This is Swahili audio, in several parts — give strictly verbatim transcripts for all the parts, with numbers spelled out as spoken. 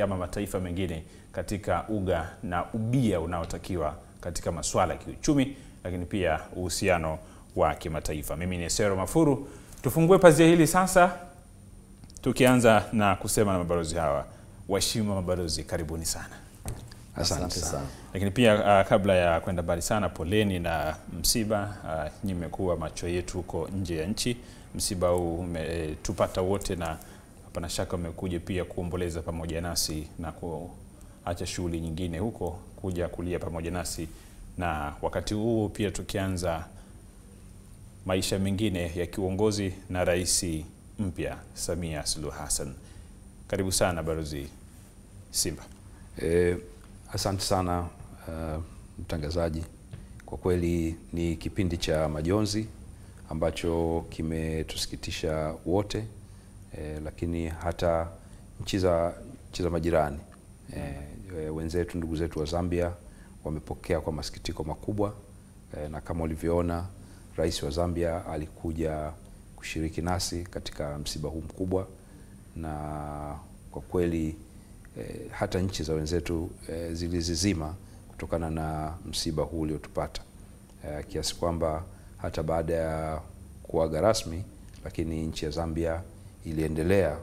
kama mataifa mengine katika uga na ubia unaotakiwa katika masuala ya kiuchumi, lakini pia uhusiano wa kimataifa. Mimi ni Esero Mafuru. Tufungue pazia hili sasa, tukianza na kusema na mabalozi hawa. Waheshimiwa mabalozi, karibuni sana. Asante sana. Lakini pia uh, kabla ya kwenda mbali sana, poleni na msiba. Uh, nyinyi mmekuwa macho yetu huko nje ya nchi. Msiba huu umetupata wote, na hapana shaka mmekuja pia kuomboleza pamoja nasi na kuacha shughuli nyingine huko kuja kulia pamoja nasi, na wakati huu pia tukianza maisha mengine ya kiuongozi na rais mpya Samia Suluhu Hassan. Karibu sana Balozi Simba. Eh, asante sana uh, mtangazaji. Kwa kweli ni kipindi cha majonzi ambacho kimetusikitisha wote, eh, lakini hata nchi za nchi za majirani. Eh, wenzetu ndugu zetu wa Zambia wamepokea kwa masikitiko makubwa, eh, na kama ulivyoona rais wa Zambia alikuja kushiriki nasi katika msiba huu mkubwa, na kwa kweli eh, hata nchi za wenzetu eh, zilizizima kutokana na msiba huu uliotupata, eh, kiasi kwamba hata baada ya kuaga rasmi, lakini nchi ya Zambia iliendelea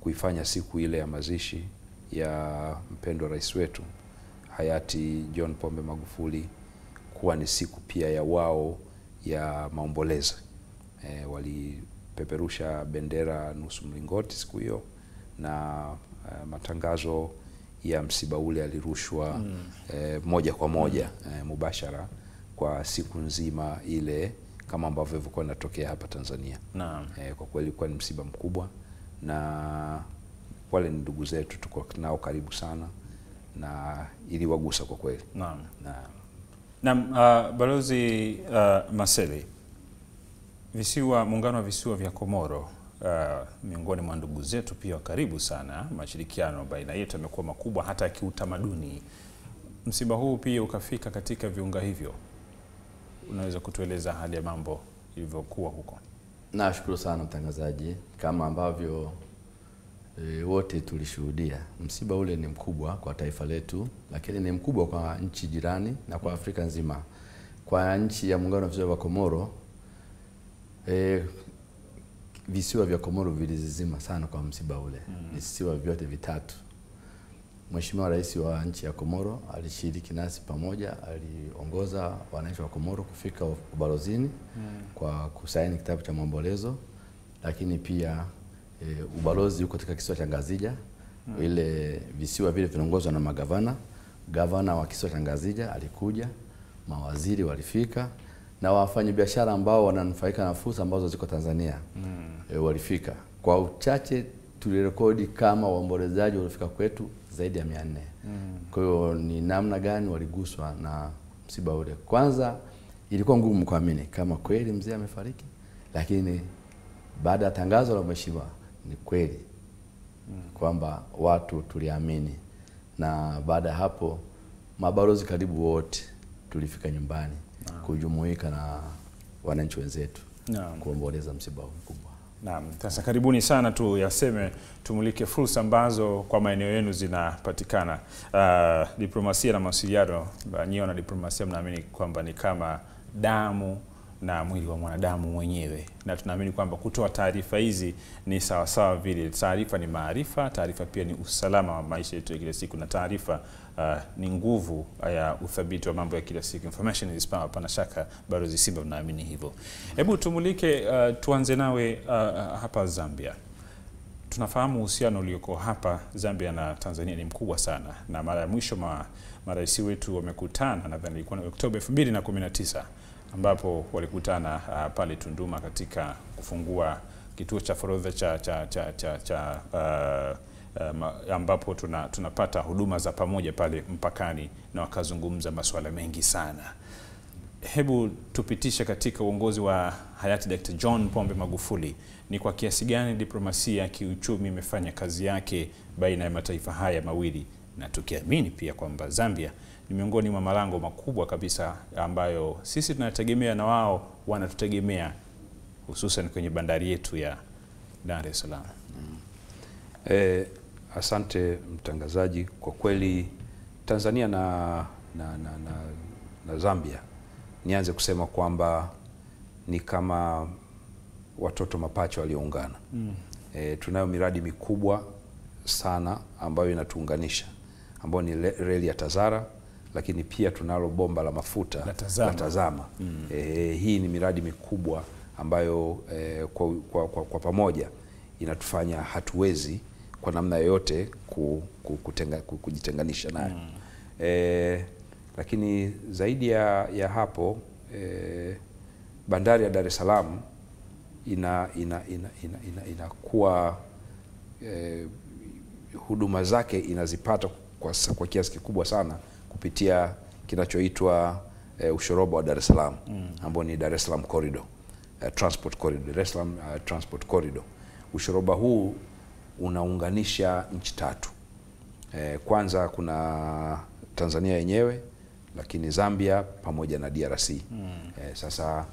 kuifanya siku ile ya mazishi ya mpendwa rais wetu hayati John Pombe Magufuli kuwa ni siku pia ya wao ya maomboleza. E, walipeperusha bendera nusu mlingoti siku hiyo, na e, matangazo ya msiba ule yalirushwa mm. e, moja kwa moja mm. e, mubashara kwa siku nzima ile, kama ambavyo ilikuwa inatokea hapa Tanzania. Naam. E, kwa kweli ilikuwa ni msiba mkubwa, na wale ni ndugu zetu, tuko nao karibu sana, na iliwagusa kwa kweli. Naam. Naam. Na uh, Balozi uh, Masele, visiwa muungano wa visiwa vya Komoro, uh, miongoni mwa ndugu zetu pia karibu sana, mashirikiano baina yetu yamekuwa makubwa hata kiutamaduni. Msiba huu pia ukafika katika viunga hivyo. Unaweza kutueleza hali ya mambo ilivyokuwa huko? Nashukuru sana mtangazaji, kama ambavyo e, wote tulishuhudia, msiba ule ni mkubwa kwa taifa letu, lakini ni mkubwa kwa nchi jirani na kwa Afrika nzima. Kwa nchi ya muungano wa visiwa vya Komoro, e, visiwa vya Komoro vilizizima sana kwa msiba ule. Mm. Visiwa vyote vitatu. Mheshimiwa Rais wa nchi ya Komoro alishiriki nasi pamoja, aliongoza wananchi wa Komoro kufika ubalozini mm. kwa kusaini kitabu cha maombolezo, lakini pia e, ubalozi yuko katika kisiwa cha Ngazija. Mm. Ile visiwa vile vinaongozwa na magavana. Gavana wa kisiwa cha Ngazija alikuja, mawaziri walifika, na wafanyabiashara ambao wananufaika na fursa ambazo ziko Tanzania mm. e, walifika. Kwa uchache tulirekodi kama waombolezaji walifika kwetu zaidi ya mia nne. Mm. Kwa hiyo ni namna gani waliguswa na msiba ule. Kwanza ilikuwa ngumu kuamini kama kweli mzee amefariki, lakini baada ya tangazo la mheshimiwa ni kweli mm. kwamba watu tuliamini, na baada hapo mabalozi karibu wote tulifika nyumbani no. kujumuika na wananchi wenzetu no. kuomboleza msiba mkubwa. Naam, sasa karibuni sana, tu yaseme tumulike fursa ambazo kwa maeneo yenu zinapatikana. Uh, diplomasia na mawasiliano, nyinyi na diplomasia mnaamini kwamba ni kama damu na mwili wa mwanadamu mwenyewe, na tunaamini kwamba kutoa taarifa hizi ni sawa sawa vile. Taarifa ni maarifa, taarifa pia ni usalama wa maisha yetu ya kila siku, na taarifa uh, ni nguvu ya uthabiti wa mambo ya kila siku. Information is power, pana shaka Balozi Simba mnaamini hivyo. Hebu tumulike, uh, tuanze nawe uh, hapa Zambia. Tunafahamu uhusiano ulioko hapa Zambia na Tanzania ni mkubwa sana, na mara ya mwisho ma, marais wetu wamekutana, nadhani ilikuwa Oktoba elfu mbili na kumi na tisa, ambapo walikutana uh, pale Tunduma katika kufungua kituo cha forodha cha cha cha cha, cha uh, uh, ambapo tuna, tunapata huduma za pamoja pale mpakani, na wakazungumza masuala mengi sana. Hebu tupitisha katika uongozi wa hayati Daktari John Pombe Magufuli, ni kwa kiasi gani diplomasia ya kiuchumi imefanya kazi yake baina ya mataifa haya mawili, na tukiamini pia kwamba Zambia ni miongoni mwa malango makubwa kabisa ambayo sisi tunategemea na wao wanatutegemea, hususan kwenye bandari yetu ya Dar es Salaam. Mm. Eh, Asante mtangazaji, kwa kweli Tanzania na, na, na, na, na Zambia, nianze kusema kwamba ni kama watoto mapacha walioungana. Mm. E, tunayo miradi mikubwa sana ambayo inatuunganisha, ambayo ni reli ya Tazara, lakini pia tunalo bomba la mafuta la Tazama. La Tazama. Mm. E, hii ni miradi mikubwa ambayo e, kwa, kwa, kwa, kwa pamoja inatufanya hatuwezi kwa namna yoyote ku, ku, kutenga, ku, kujitenganisha nayo. Mm. E, lakini zaidi ya, ya hapo e, bandari ya Dar es Salaam ina ina ina ina, ina, ina kuwa, e, huduma zake inazipata kwa, kwa kiasi kikubwa sana kupitia kinachoitwa e, ushoroba wa Dar es Salaam, mm. ambao ni Dar es Salaam Corridor, uh, Transport Corridor, Dar es Salaam uh, Transport Corridor. Ushoroba huu unaunganisha nchi tatu. E, kwanza kuna Tanzania yenyewe, lakini Zambia pamoja na D R C. Mm. E, sasa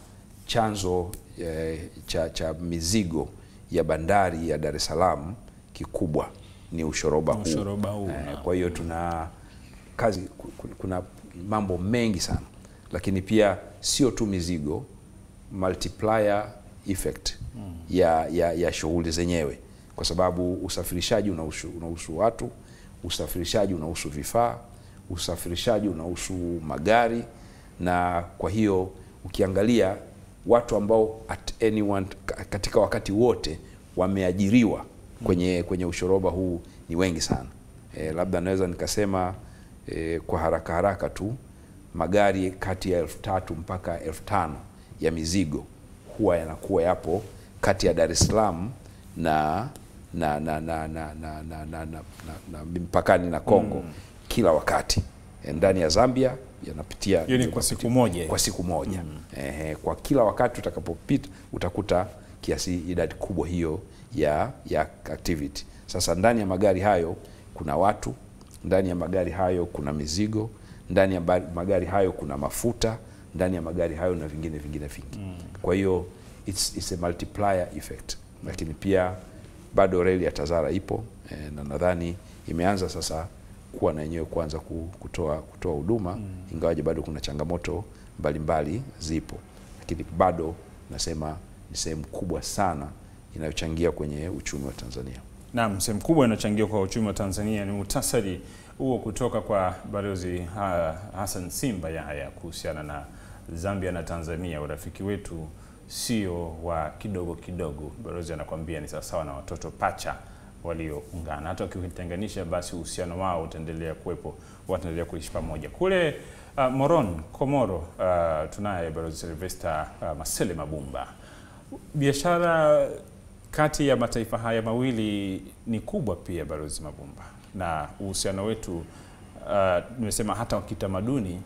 chanzo e, cha, cha mizigo ya bandari ya Dar es Salaam kikubwa ni ushoroba huu. Ushoroba huu. E, kwa hiyo tuna kazi, kuna mambo mengi sana, lakini pia sio tu mizigo, multiplier effect mm. ya ya, ya shughuli zenyewe, kwa sababu usafirishaji unahusu watu, usafirishaji unahusu vifaa, usafirishaji unahusu magari. Na kwa hiyo ukiangalia watu ambao at anyone katika wakati wote wameajiriwa kwenye kwenye ushoroba huu ni wengi sana. E, labda naweza nikasema e, kwa haraka haraka tu magari kati ya elfu tatu mpaka elfu tano ya mizigo huwa yanakuwa yapo kati ya Dar es Salaam na na na na na na na na, na, na mpakani na Kongo, mm. kila wakati. Ndani ya Zambia yanapitia yoni kwa siku moja kwa siku moja mm. eh, kwa kila wakati utakapopita utakuta kiasi idadi kubwa hiyo ya ya activity. Sasa ndani ya magari hayo kuna watu, ndani ya magari hayo kuna mizigo, ndani ya magari hayo kuna mafuta, ndani ya magari hayo na vingine vingine vingi. Mm. Kwa hiyo it's it's a multiplier effect. Lakini pia bado reli ya Tazara ipo, eh, na nadhani imeanza sasa kuwa na yenyewe kuanza kutoa kutoa huduma, mm. ingawaje bado kuna changamoto mbalimbali zipo, lakini bado nasema ni sehemu kubwa sana inayochangia kwenye uchumi wa Tanzania. Naam, sehemu kubwa inachangia kwa uchumi wa Tanzania. Ni muhtasari huo kutoka kwa Balozi ha, Hassan Simba Yahaya kuhusiana na Zambia na Tanzania. Urafiki wetu sio wa kidogo kidogo. Balozi anakuambia ni sawa na watoto pacha walioungana. Hata ukitenganisha basi uhusiano wao utaendelea kuwepo, wataendelea kuishi pamoja. Kule uh, Moron, Komoro, uh, tunaye Balozi Silvestra uh, Masele Mabumba. Biashara kati ya mataifa haya mawili ni kubwa pia, Balozi Mabumba, na uhusiano wetu uh, nimesema hata wakitamaduni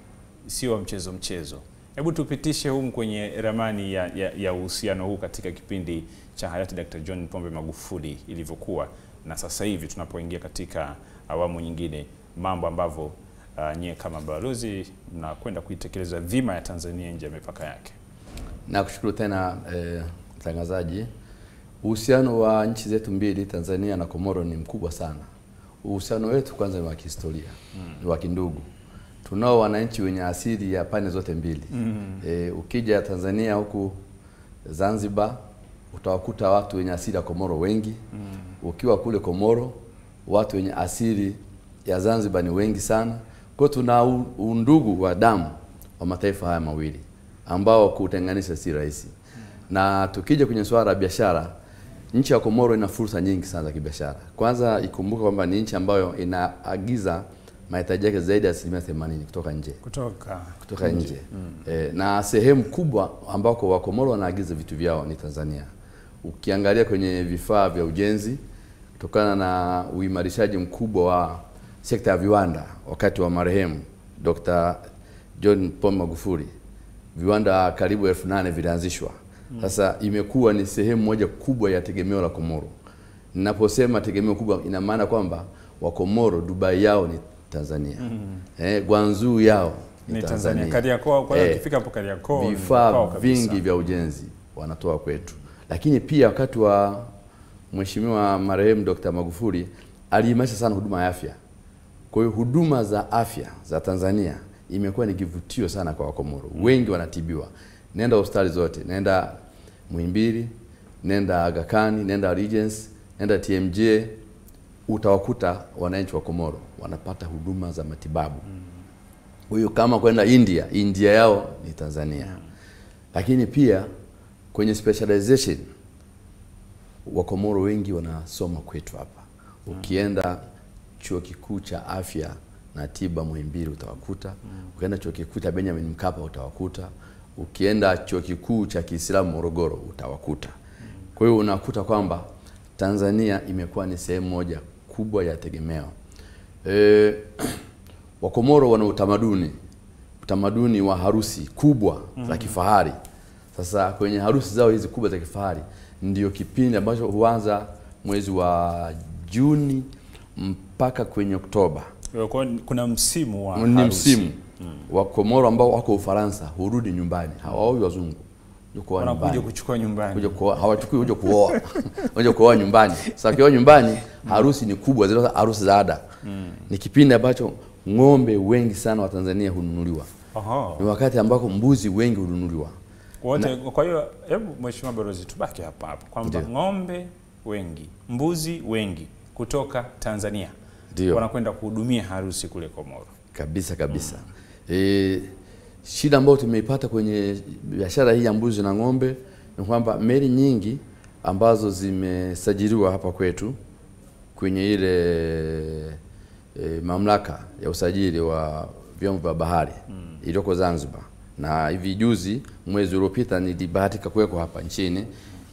sio wa mchezo mchezo. Hebu tupitishe huko kwenye ramani ya ya, ya uhusiano huu katika kipindi cha hayati Daktari John Pombe Magufuli ilivyokuwa na sasa hivi tunapoingia katika awamu nyingine, mambo ambavyo uh, nyie kama balozi na kwenda kuitekeleza dhima ya Tanzania nje ya mipaka yake. Na kushukuru tena eh, mtangazaji. Uhusiano wa nchi zetu mbili, Tanzania na Komoro, ni mkubwa sana. Uhusiano wetu kwanza ni wa kihistoria, ni wa kindugu. Tunao wananchi wenye asili ya pande zote mbili. Mm -hmm. E, ukija Tanzania huku Zanzibar utawakuta watu wenye asili ya Komoro wengi. Mm -hmm. Ukiwa kule Komoro watu wenye asili ya Zanzibar ni wengi sana. Kwa tuna undugu wa damu wa mataifa haya mawili ambao kutenganisha si rahisi. Mm -hmm. Na tukija kwenye swala la biashara, nchi ya Komoro ina fursa nyingi sana za kibiashara. Kwanza ikumbuka kwamba ni nchi ambayo inaagiza mahitaji yake zaidi ya asilimia themanini kutoka nje. Kutoka kutoka nje. nje. Mm. E, na sehemu kubwa ambako wa Komoro wanaagiza vitu vyao ni Tanzania. Ukiangalia kwenye vifaa vya ujenzi, kutokana na uimarishaji mkubwa wa sekta ya viwanda wakati wa marehemu Daktari John Pombe Magufuli, viwanda karibu elfu nane vilianzishwa. Sasa imekuwa ni sehemu moja kubwa ya tegemeo la Komoro. Ninaposema tegemeo kubwa ina maana kwamba wa Komoro Dubai yao ni Tanzania. Mm -hmm. Eh, Guangzhou yao ni, ni Tanzania. Kariakoo, kwa hiyo ukifika hapo Kariakoo vifaa vingi vya ujenzi wanatoa kwetu. Lakini pia wakati wa mheshimiwa marehemu Daktari Magufuli aliimarisha sana huduma ya afya. Kwa hiyo huduma za afya za Tanzania imekuwa ni kivutio sana kwa Wakomoro. Wengi wanatibiwa. Nenda hospitali zote, nenda Muhimbili, nenda Agakani, nenda Regents, nenda T M J, utawakuta wananchi wa Komoro wanapata huduma za matibabu. Huyo kama kwenda India, India yao ni Tanzania. Lakini pia kwenye specialization wa Komoro wengi wanasoma kwetu hapa. Ukienda chuo kikuu cha afya na tiba Muhimbili utawakuta, ukienda chuo kikuu cha Benjamin Mkapa utawakuta, ukienda chuo kikuu cha Kiislamu Morogoro utawakuta. Kwa hiyo unakuta kwamba Tanzania imekuwa ni sehemu moja kubwa ya tegemeo. E, Wakomoro wana utamaduni, utamaduni wa harusi kubwa mm-hmm. za kifahari. Sasa kwenye harusi zao hizi kubwa za kifahari ndio kipindi ambacho huanza mwezi wa Juni mpaka kwenye Oktoba. Kuna msimu wa harusi. Ni msimu. Mm. Wakomoro ambao wako Ufaransa hurudi nyumbani, hawaoi wazungu. Wanakuja kuchukua nyumbani. Hawachukui kuja kuoa. Kuja kuoa nyumbani. Sasa kwa nyumbani harusi ni kubwa, zile harusi za ada. Mm. Ni kipindi ambacho ng'ombe wengi sana wa Tanzania hununuliwa. Aha. Ni wakati ambako mbuzi wengi hununuliwa. Wote, kwa hiyo hebu mheshimiwa balozi tubaki hapa hapa kwamba ng'ombe wengi, mbuzi wengi kutoka Tanzania wanakwenda kuhudumia harusi kule Komoro. Kabisa kabisa. Mm. E, shida ambayo tumeipata kwenye biashara hii ya mbuzi na ng'ombe ni kwamba meli nyingi ambazo zimesajiliwa hapa kwetu kwenye ile e, mamlaka ya usajili wa vyombo vya bahari mm. iliyoko Zanzibar, na hivi juzi mwezi uliopita nilibahatika kuweko hapa nchini,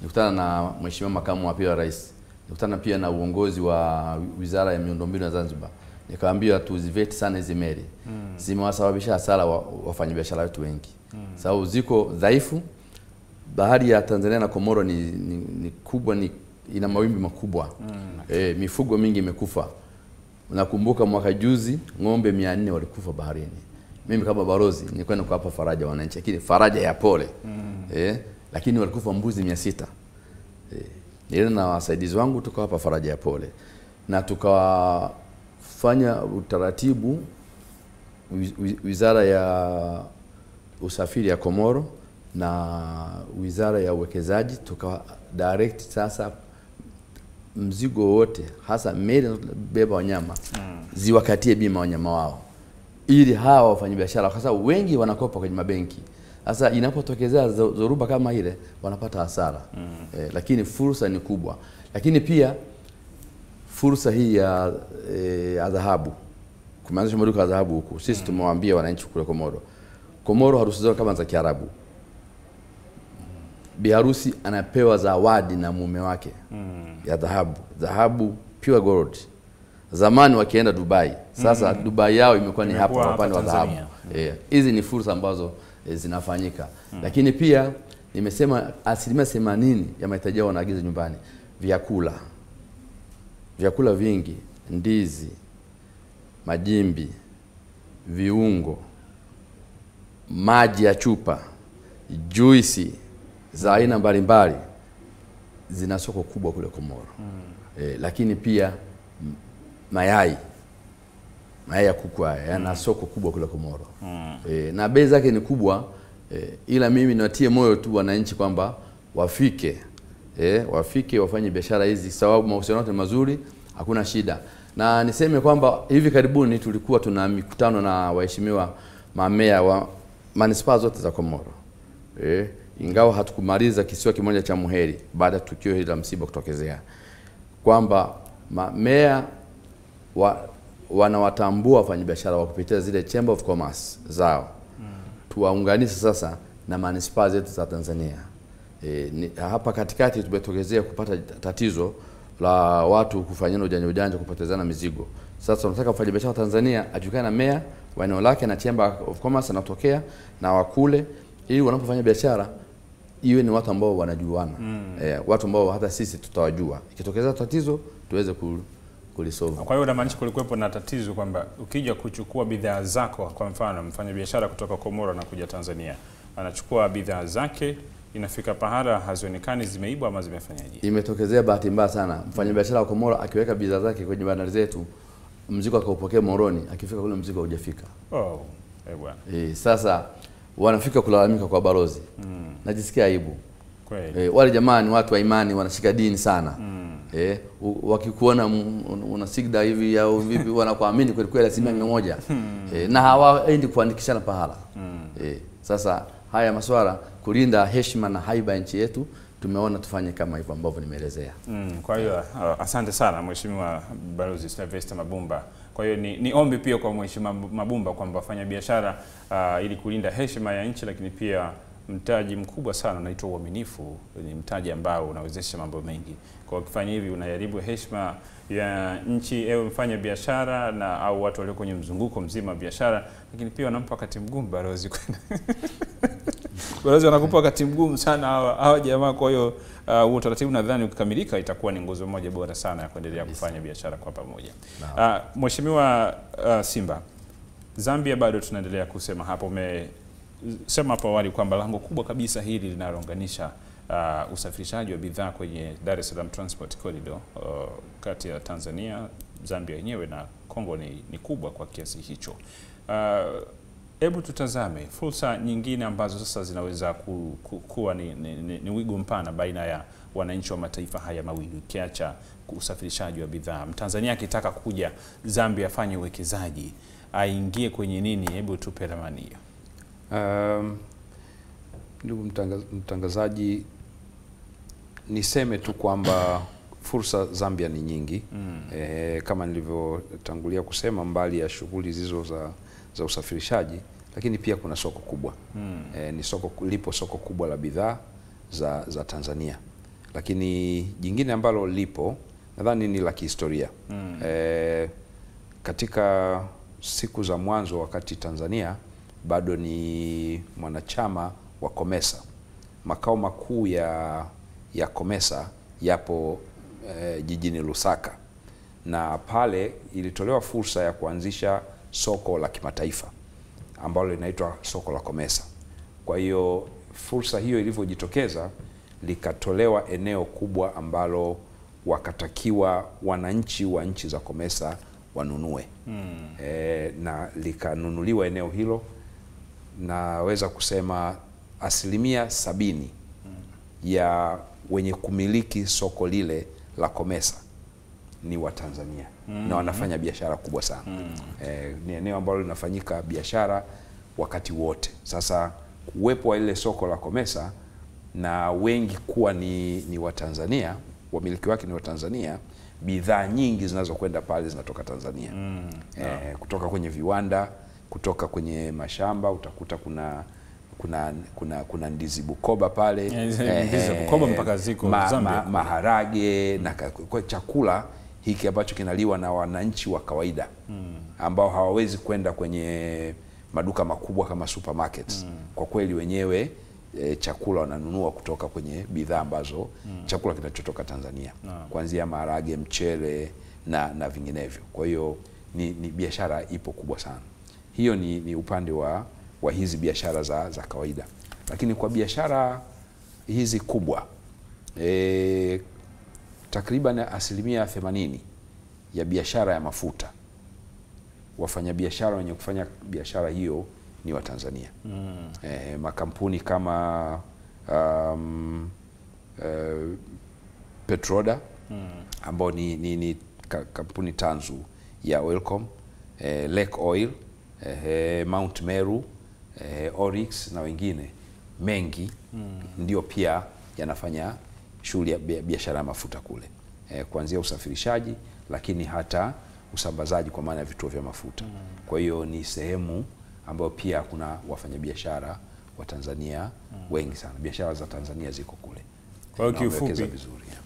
nikutana na mheshimiwa makamu wa pili wa rais, nikutana pia na uongozi wa wizara ya miundombinu ya Zanzibar. Nikaambia tuziveti sana hizi meli. Mm. Zimewasababisha hasara wa, wafanyabiashara wetu wengi. Mm. Sababu ziko dhaifu. Bahari ya Tanzania na Komoro ni, ni, ni kubwa, ni ina mawimbi makubwa. Mm. E, mifugo mingi imekufa. Nakumbuka mwaka juzi ng'ombe mia nne walikufa baharini. Mimi kama balozi nilikuwa niko hapa faraja wananchi, lakini faraja ya pole. Mm. E, lakini walikufa mbuzi mia sita. Eh, nilikuwa na wasaidizi wangu tuko hapa faraja ya pole. Na tukawa fanya utaratibu wizara ya usafiri ya Komoro na wizara ya uwekezaji, tuka direct sasa mzigo wote hasa meli beba wanyama mm. ziwakatie bima wanyama wao ili hawa wafanyabiashara, kwa sababu wengi wanakopa kwenye mabenki. Sasa inapotokezea zoruba kama ile wanapata hasara. Mm. Eh, lakini fursa ni kubwa. Lakini pia fursa hii ya e, dhahabu, kumeanzisha maduka ya dhahabu huku. Sisi mm. tumewaambia wananchi kule Komoro, Komoro harusi zao kama za Kiarabu. Bi harusi anapewa zawadi na mume wake mm. ya dhahabu, dhahabu pure gold. Zamani wakienda Dubai, sasa mm. Dubai yao imekuwa ni hapa kwa upande wa dhahabu. Hizi mm. ni fursa ambazo e, zinafanyika. Mm. Lakini pia nimesema asilimia themanini ya mahitaji yao wanaagiza nyumbani, vyakula. Vyakula vingi, ndizi, majimbi, viungo, maji ya chupa, juisi za aina mbalimbali zina soko kubwa kule Komoro. Mm. E, lakini pia mayai, mayai ya kuku yana mm. soko kubwa kule Komoro. Mm. E, na bei zake ni kubwa, e, ila mimi niwatie moyo tu wananchi kwamba wafike. Eh, wafike wafanye biashara hizi sababu mahusiano yote mazuri, hakuna shida. Na niseme kwamba hivi karibuni tulikuwa tuna mikutano na waheshimiwa mamea wa manispaa zote za Komoro. Eh, ingawa hatukumaliza kisiwa kimoja cha Muheri baada tukio hili la msiba kutokezea, kwamba mamea wa, wanawatambua wafanyabiashara wa kupitia zile Chamber of Commerce zao. Mm. Tuwaunganishe sasa na manispaa zetu za Tanzania. E, ni, hapa katikati tumetokezea kupata tatizo la watu kufanyana ujanja ujanja, kupotezana mizigo. Sasa tunataka wafanyabiashara wa Tanzania ajulikane na meya wa eneo lake na Chamber of Commerce anatokea na wakule, ili wanapofanya biashara iwe ni watu ambao wanajuana. Mm. E, watu ambao hata sisi tutawajua. Ikitokeza tatizo tuweze kulisolve. Kwa hiyo unamaanisha kulikuwepo na tatizo kwamba ukija kuchukua bidhaa zako, kwa mfano mfanyabiashara kutoka Komoro na kuja Tanzania anachukua bidhaa zake inafika pahala hazionekani zimeibwa ama zimefanyaje. Imetokezea bahati mbaya sana. Mfanyabiashara wa Komoro akiweka bidhaa zake kwenye bandari zetu, mzigo akaupokea Moroni, akifika kule mzigo haujafika. Oh, eh bwana. E, sasa wanafika kulalamika kwa balozi. Mm. Najisikia aibu. Kweli. E, wale jamani watu wa imani wanashika dini sana. Mm. Eh, wakikuona una sigda hivi au vipi wanakuamini kweli kweli asilimia moja. E, na hawaendi kuandikishana pahala. Mm. E, sasa haya masuala kulinda heshima na haiba nchi yetu tumeona tufanye kama hivyo ambavyo nimeelezea. Mm, kwa hiyo uh, asante sana mheshimiwa Balozi Silvestra Mabumba. Kwa hiyo ni, ni ombi pia kwa mheshimiwa Mabumba kwamba afanye biashara uh, ili kulinda heshima ya nchi, lakini pia mtaji mkubwa sana unaitwa uaminifu, ni mtaji ambao unawezesha mambo mengi. Kwa kufanya hivi unaharibu heshima ya nchi, ewe mfanya biashara na au watu walio kwenye mzunguko mzima biashara, lakini pia wanampa wakati mgumu balozi kwenda. Balozi wanakupa wakati mgumu sana hawa jamaa. Kwa hiyo uh, utaratibu nadhani ukikamilika itakuwa ni nguzo moja bora sana ya kuendelea kufanya biashara kwa pamoja. Uh, mheshimiwa uh, Simba, Zambia bado tunaendelea kusema hapo ume sema hapo awali kwamba lango kubwa kabisa hili linalounganisha uh, usafirishaji wa bidhaa kwenye Dar es Salaam Transport Corridor uh, kati ya Tanzania, Zambia yenyewe na Kongo ni, ni kubwa kwa kiasi hicho. Hebu uh, tutazame fursa nyingine ambazo sasa zinaweza ku, ku, kuwa ni, ni, ni, ni wigo mpana baina ya wananchi wa mataifa haya mawili ukiacha usafirishaji wa bidhaa. Mtanzania akitaka kuja Zambia afanye uwekezaji, aingie kwenye nini? Hebu tupe ramani hiyo. Um, ndugu mtangazaji, niseme tu kwamba fursa Zambia ni nyingi. Mm. E, kama nilivyotangulia kusema, mbali ya shughuli zizo za, za usafirishaji, lakini pia kuna soko kubwa. Mm. E, ni soko, lipo soko kubwa la bidhaa za, za Tanzania. Lakini jingine ambalo lipo nadhani ni la kihistoria. Mm. E, katika siku za mwanzo wakati Tanzania bado ni mwanachama wa COMESA, makao makuu ya ya COMESA yapo eh, jijini Lusaka, na pale ilitolewa fursa ya kuanzisha soko la kimataifa ambalo linaitwa soko la COMESA. Kwa hiyo fursa hiyo ilivyojitokeza, likatolewa eneo kubwa ambalo wakatakiwa wananchi wa nchi za COMESA wanunue. Hmm. E, na likanunuliwa eneo hilo. Naweza kusema asilimia sabini ya wenye kumiliki soko lile la COMESA ni wa Tanzania. Mm. Na wanafanya biashara kubwa sana. Mm. E, ni eneo ambalo linafanyika biashara wakati wote. Sasa uwepo wa ile soko la COMESA na wengi kuwa ni, ni wa Tanzania, wamiliki wake ni wa Tanzania, bidhaa nyingi zinazokwenda pale zinatoka Tanzania. Mm. Yeah. E, kutoka kwenye viwanda, kutoka kwenye mashamba, utakuta kuna kuna kuna kuna ndizi Bukoba pale, ndizi Bukoba mpaka ziko Zambia, maharage na chakula hiki ambacho kinaliwa na wananchi wa kawaida ambao hawawezi kwenda kwenye maduka makubwa kama supermarkets. Kwa kweli wenyewe e, chakula wananunua kutoka kwenye bidhaa ambazo chakula kinachotoka Tanzania, kuanzia maharage, mchele na na vinginevyo. Kwa hiyo ni, ni biashara ipo kubwa sana. Hiyo ni, ni upande wa, wa hizi biashara za, za kawaida. Lakini kwa biashara hizi kubwa, e, takriban asilimia themanini ya biashara ya mafuta, wafanya biashara wenye kufanya biashara hiyo ni wa Tanzania. Mm. E, makampuni kama um, e, Petroda, mm. ambao ni, ni, ni kampuni tanzu ya Oilcom, e, Lake Oil, Eh, Mount Meru, eh, Oryx na wengine mengi, mm. ndio pia yanafanya shughuli ya biashara ya mafuta kule, eh, kuanzia usafirishaji lakini hata usambazaji kwa maana ya vituo vya mafuta. Mm. Kwa hiyo ni sehemu ambayo pia kuna wafanyabiashara wa Tanzania, mm. wengi sana. Biashara za Tanzania ziko kule. Kwa hiyo kifupi,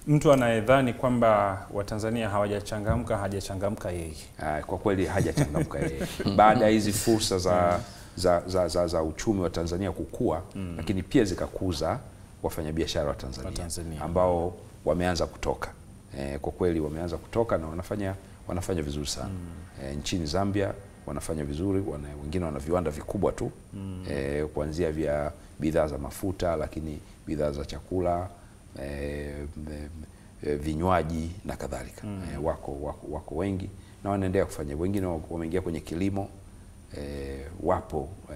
mtu anayedhani kwamba Watanzania hawajachangamka, hajachangamka yeye. Ah, kwa kweli hajachangamka yeye. Baada ya hizi fursa za, za, za, za, za uchumi wa Tanzania kukua, mm. lakini pia zikakuza wafanyabiashara wa Tanzania, wa Tanzania ambao wameanza kutoka. E, kwa kweli wameanza kutoka na wanafanya wanafanya vizuri sana. Mm. E, nchini Zambia wanafanya vizuri, wana, wengine wana viwanda vikubwa tu mm. e, kuanzia vya bidhaa za mafuta, lakini bidhaa za chakula, e, e, vinywaji na kadhalika. Mm. E, wako, wako wako wengi na wanaendelea kufanya, wengine wameingia kwenye kilimo, e, wapo e,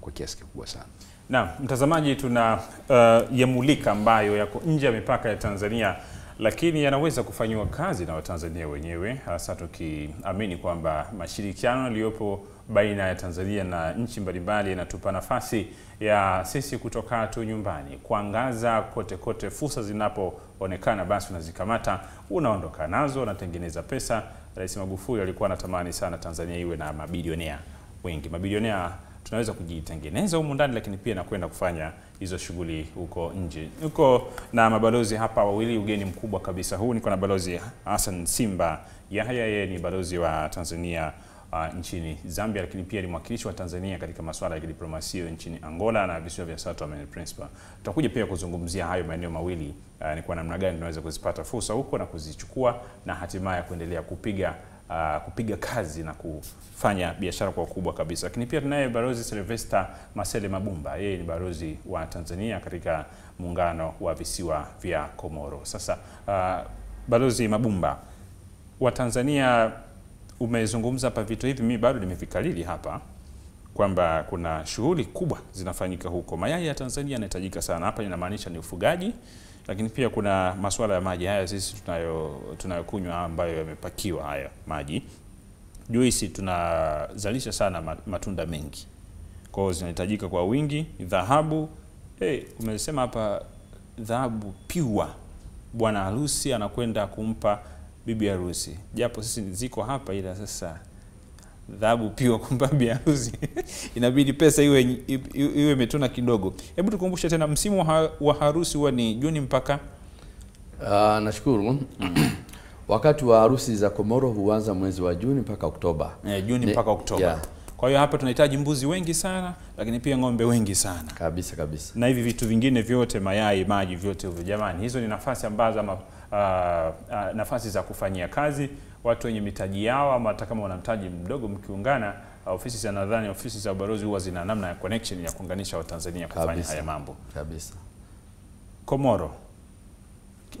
kwa kiasi kikubwa sana. Na mtazamaji, tuna uh, yamulika ambayo yako nje ya mipaka ya Tanzania, lakini yanaweza kufanywa kazi na Watanzania wenyewe, hasa tukiamini kwamba mashirikiano yaliyopo baina ya Tanzania na nchi mbalimbali yanatupa nafasi ya sisi kutoka tu nyumbani kuangaza kote kote. Fursa zinapoonekana basi unazikamata, unaondoka nazo, unatengeneza pesa. Rais Magufuli alikuwa anatamani sana Tanzania iwe na mabilionea wengi. Mabilionea tunaweza kujitengeneza huko ndani, lakini pia na kwenda kufanya hizo shughuli huko nje. Uko na mabalozi hapa wawili, ugeni mkubwa kabisa huu. Niko na balozi Hassan Simba Yahya, yeye ni balozi wa Tanzania uh, nchini Zambia, lakini pia ni mwakilishi wa Tanzania katika masuala ya diplomasia nchini Angola na visiwa vya Sao Tome and Principe. Tutakuja pia kuzungumzia hayo maeneo mawili, uh, ni kwa namna gani tunaweza kuzipata fursa huko na kuzichukua, na hatimaye kuendelea kupiga Uh, kupiga kazi na kufanya biashara kwa ukubwa kabisa. Lakini pia tunaye balozi Silvestra Masele Mabumba, yeye ni balozi wa Tanzania katika muungano wa visiwa vya Komoro. Sasa uh, balozi Mabumba, wa Tanzania umezungumza hapa vitu hivi, mimi bado nimevikalili hapa kwamba kuna shughuli kubwa zinafanyika huko. Mayai ya Tanzania yanahitajika sana hapa, inamaanisha ni ufugaji, lakini pia kuna masuala ya maji haya sisi tunayo tunayokunywa ambayo yamepakiwa haya maji. Juisi tunazalisha sana, matunda mengi. Kwa hiyo zinahitajika kwa wingi. Dhahabu, eh umesema hapa dhahabu piwa. Bwana harusi anakwenda kumpa bibi harusi. Japo sisi ziko hapa, ila sasa dhahabu piwa kumpa bibi harusi inabidi pesa iwe iwe imetuna kidogo. Hebu tukumbushe tena msimu ha, wa harusi huwa ni Juni mpaka uh, nashukuru wakati wa harusi za Komoro huanza mwezi wa Juni mpaka Oktoba. Yeah, Juni ne, mpaka Oktoba. Yeah. Kwa hiyo hapa tunahitaji mbuzi wengi sana, lakini pia ng'ombe wengi sana. Kabisa kabisa. Na hivi vitu vingine vyote, mayai, maji, vyote hivyo jamani. Hizo ni nafasi ambazo ama, uh, uh, nafasi za kufanyia kazi watu wenye mitaji yao, ama hata kama wana mtaji mdogo mkiungana, uh, ofisi za nadhani ofisi za balozi huwa zina namna ya connection ya kuunganisha Watanzania kufanya kabisa haya mambo. Kabisa. Komoro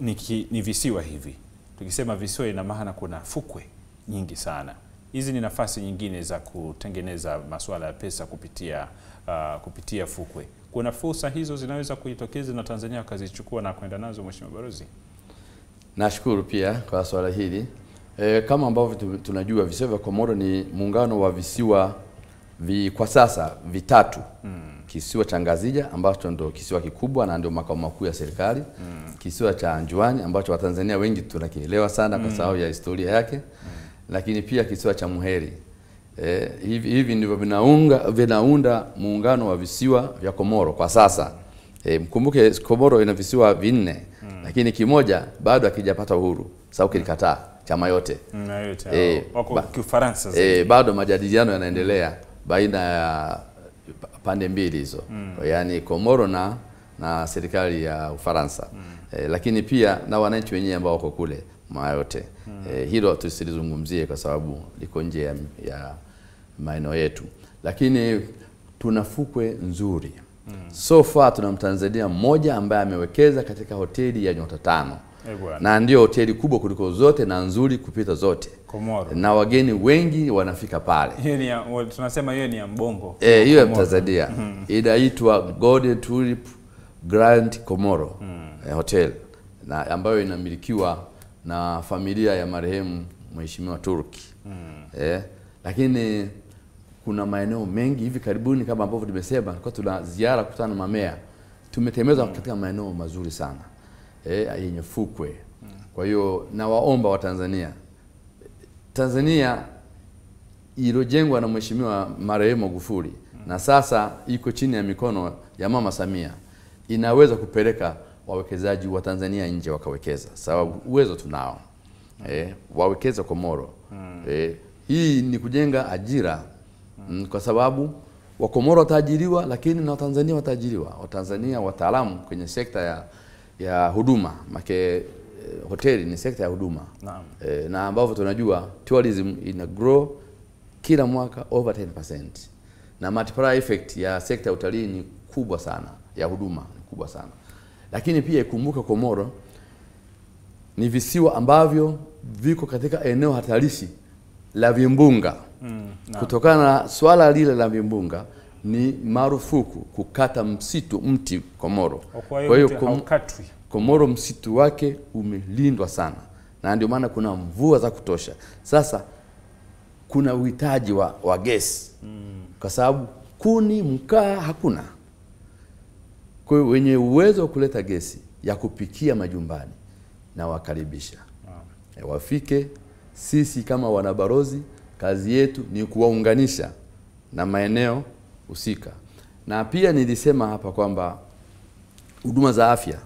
ni, ki, ni visiwa hivi. Tukisema visiwa ina maana kuna fukwe nyingi sana. Hizi ni nafasi nyingine za kutengeneza masuala ya pesa kupitia uh, kupitia fukwe. Kuna fursa hizo zinaweza kujitokeza na Tanzania akazichukua na kwenda nazo, mheshimiwa balozi. Nashukuru pia kwa swala hili. E, kama ambavyo tunajua visiwa vya Komoro ni muungano wa visiwa vi, kwa sasa vitatu. Mm. Kisiwa cha Ngazija ambacho ndio kisiwa kikubwa na ndio makao makuu ya serikali. Mm. Kisiwa cha Anjuani ambacho Watanzania wengi tunakielewa sana kwa sababu ya historia yake. Mm. Lakini pia kisiwa cha Muheri. E, hivi hivi ndivyo vinaunga vinaunda muungano wa visiwa vya Komoro kwa sasa. E, mkumbuke Komoro ina visiwa vinne. Mm. Lakini kimoja bado hakijapata uhuru, sababu kilikataa, cha Mayotte. Mayotte. E, wako Kifaransa zaidi. E, bado majadiliano yanaendelea baina ya pande mbili hizo. Mm. Yaani Komoro na na serikali ya Ufaransa. Mm. E, lakini pia na wananchi wenyewe ambao wako kule Mayotte. Hmm. Eh, hilo tusilizungumzie kwa sababu liko nje ya, ya maeneo yetu. Lakini tuna fukwe nzuri. Hmm. So far tuna Mtanzania mmoja ambaye amewekeza katika hoteli ya nyota tano. Na ndio hoteli kubwa kuliko zote na nzuri kupita zote. Komoro. Na wageni wengi wanafika pale. Hiyo ni tunasema hiyo ni ya mbongo. Eh, hiyo ya Mtanzania. Hmm. Inaitwa Golden Tulip Grand Komoro. Hmm. Eh, hotel na ambayo inamilikiwa na familia ya marehemu mheshimiwa Turki. Mm. Eh, lakini kuna maeneo mengi hivi karibuni kama ambavyo nimesema kwa tuna ziara kutana mamea. Tumetemeza mm. katika maeneo mazuri sana. Eh, yenye fukwe. Mm. Kwa hiyo na waomba wa Tanzania. Tanzania iliyojengwa na mheshimiwa marehemu Magufuli mm. na sasa iko chini ya mikono ya Mama Samia, inaweza kupeleka wawekezaji wa Tanzania nje wakawekeza, sababu uwezo tunao. Mm. Eh, wawekeza Komoro. Mm. Eh, hii ni kujenga ajira. Mm. Kwa sababu wa Komoro watajiriwa, lakini na Tanzania watajiriwa. Watanzania wataalamu kwenye sekta ya ya huduma, make eh, hoteli ni sekta ya huduma. Naam. Eh, na ambavyo tunajua tourism ina grow kila mwaka over ten percent. Na multiplier effect ya sekta ya utalii ni kubwa sana, ya huduma ni kubwa sana. Lakini pia kumbuka Komoro ni visiwa ambavyo viko katika eneo hatarishi la vimbunga. Mm, no. Kutokana na swala lile la vimbunga ni marufuku kukata msitu mti Komoro. Kwa hiyo kom, Komoro msitu wake umelindwa sana. Na ndio maana kuna mvua za kutosha. Sasa kuna uhitaji wa, wa gesi. Mm. Kwa sababu kuni mkaa hakuna. Kwa hiyo wenye uwezo kuleta gesi ya kupikia majumbani na wakaribisha. Wow. E, wafike sisi kama wanabarozi kazi yetu ni kuwaunganisha na maeneo husika. Na pia nilisema hapa kwamba huduma za afya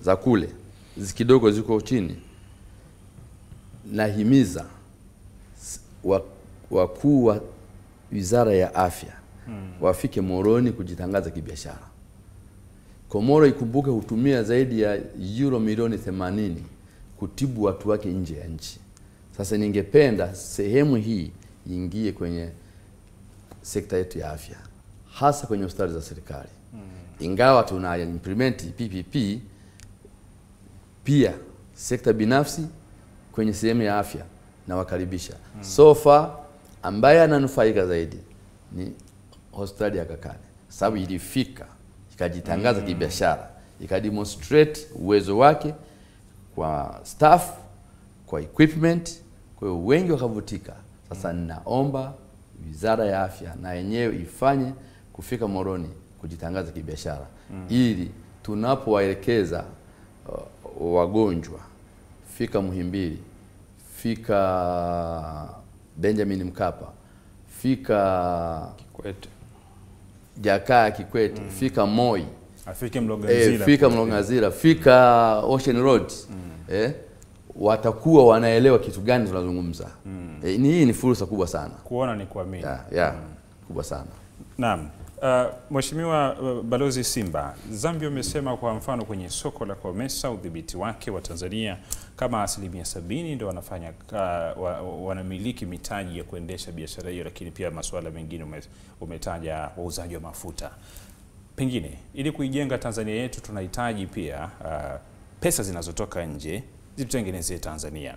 za kule zikidogo ziko chini. Nahimiza wakuu wa Wizara ya Afya hmm. wafike Moroni kujitangaza kibiashara. Komoro ikumbuke hutumia zaidi ya euro milioni themanini kutibu watu wake nje ya nchi. Sasa ningependa sehemu hii ingie kwenye sekta yetu ya afya, hasa kwenye hospitali za serikali. Hmm. Ingawa tuna implement P P P, pia sekta binafsi kwenye sehemu ya afya na wakaribisha. Hmm. So far ambaye ananufaika zaidi ni hospitali ya Agakani. Sababu ilifika, ikajitangaza mm. kibiashara, ikademonstrate uwezo wake kwa staff, kwa equipment, kwa hiyo wengi wakavutika. Sasa mm. naomba Wizara ya Afya na yenyewe ifanye kufika Moroni kujitangaza kibiashara mm. ili tunapowaelekeza uh, wagonjwa fika Muhimbili, fika Benjamin Mkapa, fika Kikwete, Jakaya Kikwete, mm. fika Moi, afike Mlongazira, eh, fika Mlongazira, fika Ocean Road, mm. eh, watakuwa wanaelewa kitu gani tunazungumza. Mm. Eh, ni hii ni fursa kubwa sana. Kuona ni kuamini. Yeah, yeah, mm. kubwa sana. Naam. Uh, Mheshimiwa uh, Balozi Simba, Zambia umesema kwa mfano kwenye soko la COMESA udhibiti wake wa Tanzania kama asilimia sabini ndio wanafanya uh, wanamiliki mitaji ya kuendesha biashara hiyo, lakini pia masuala mengine ume, umetaja wauzaji wa mafuta. Pengine ili kuijenga Tanzania yetu tunahitaji pia uh, pesa zinazotoka nje zitutengenezee Tanzania.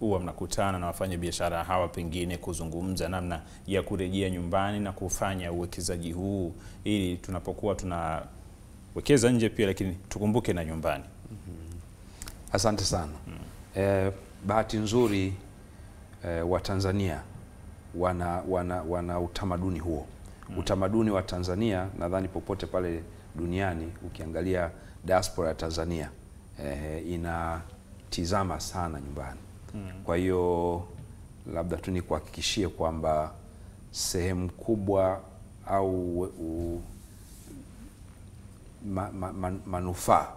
Huwa mnakutana na wafanya biashara hawa pengine kuzungumza namna ya kurejea nyumbani na kufanya uwekezaji huu ili tunapokuwa tunawekeza nje pia lakini tukumbuke na nyumbani. Mm-hmm. Asante sana. Mm-hmm. Eh, bahati nzuri eh, wa Tanzania wana, wana, wana utamaduni huo. Mm-hmm. Utamaduni wa Tanzania nadhani popote pale duniani ukiangalia diaspora ya Tanzania eh, inatizama sana nyumbani. Kwa hiyo labda tu ni kuhakikishie kwamba sehemu kubwa au u, ma, ma, manufaa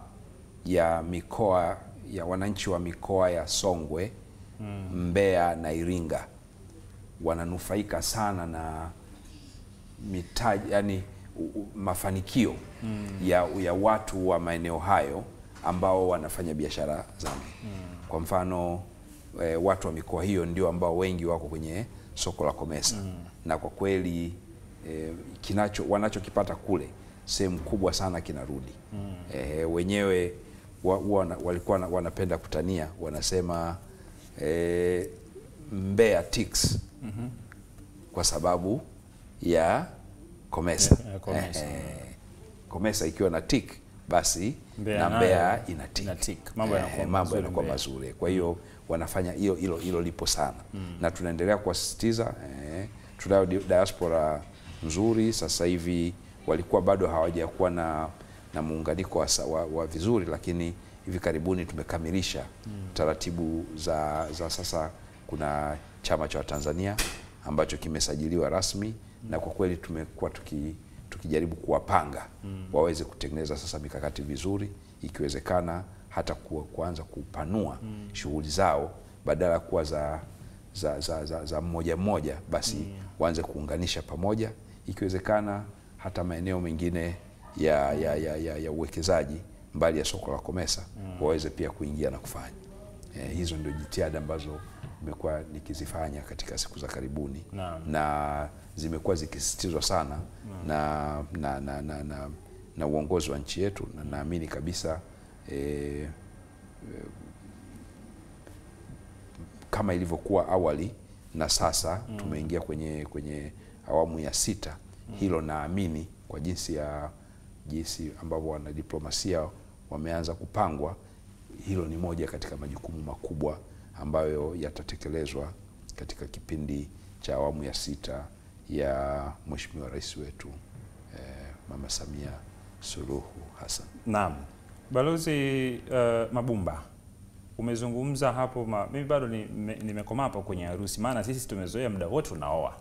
ya mikoa ya wananchi wa mikoa ya Songwe, mm. Mbeya na Iringa wananufaika sana na mitaji yani u, u, mafanikio mm. ya, ya watu wa maeneo hayo ambao wanafanya biashara Zambia. Mm. Kwa mfano E, watu wa mikoa hiyo ndio ambao wengi wako kwenye soko la COMESA. Mm. Na kwa kweli e, kinacho wanachokipata kule sehemu kubwa sana kinarudi. Mm. E, wenyewe wa, wana, walikuwa na, wanapenda kutania wanasema e, Mbeya ticks mm -hmm. kwa sababu ya COMESA. Yeah, yeah, COMESA. E, e, COMESA ikiwa na tick basi Mbeya na Mbeya ina tick. Mambo yanakuwa mambo yanakuwa mazuri. Kwa hiyo wanafanya hiyo hilo hilo lipo sana. Mm. Na tunaendelea kuwasisitiza eh, tunayo diaspora nzuri sasa hivi walikuwa bado hawajakuwa na na muunganiko wa, wa, wa vizuri lakini hivi karibuni tumekamilisha mm. taratibu za za sasa kuna chama cha Tanzania ambacho kimesajiliwa rasmi mm. na kwa kweli tumekuwa tuki tukijaribu kuwapanga mm. waweze kutengeneza sasa mikakati vizuri ikiwezekana hata kuwa, kuanza kupanua mm. shughuli zao badala kuwa za za za, za, za mmoja mmoja basi mm. waanze kuunganisha pamoja ikiwezekana hata maeneo mengine ya ya ya, ya, ya uwekezaji mbali ya soko la COMESA mm. waweze pia kuingia na kufanya. Eh, hizo ndio jitihada ambazo nimekuwa nikizifanya katika siku za karibuni, na, na zimekuwa zikisisitizwa sana na na na na, na, na uongozi wa nchi yetu, na naamini kabisa e, e, kama ilivyokuwa awali na sasa mm. tumeingia kwenye kwenye awamu ya sita mm. hilo naamini kwa jinsi ya jinsi ambavyo wanadiplomasia wameanza kupangwa, hilo ni moja katika majukumu makubwa ambayo yatatekelezwa katika kipindi cha awamu ya sita ya Mheshimiwa Rais wetu eh, Mama Samia Suluhu Hassan. Naam. Balozi uh, Mabumba, umezungumza hapo, ma, mimi bado nimekoma hapo kwenye harusi, maana sisi tumezoea muda wote unaoa.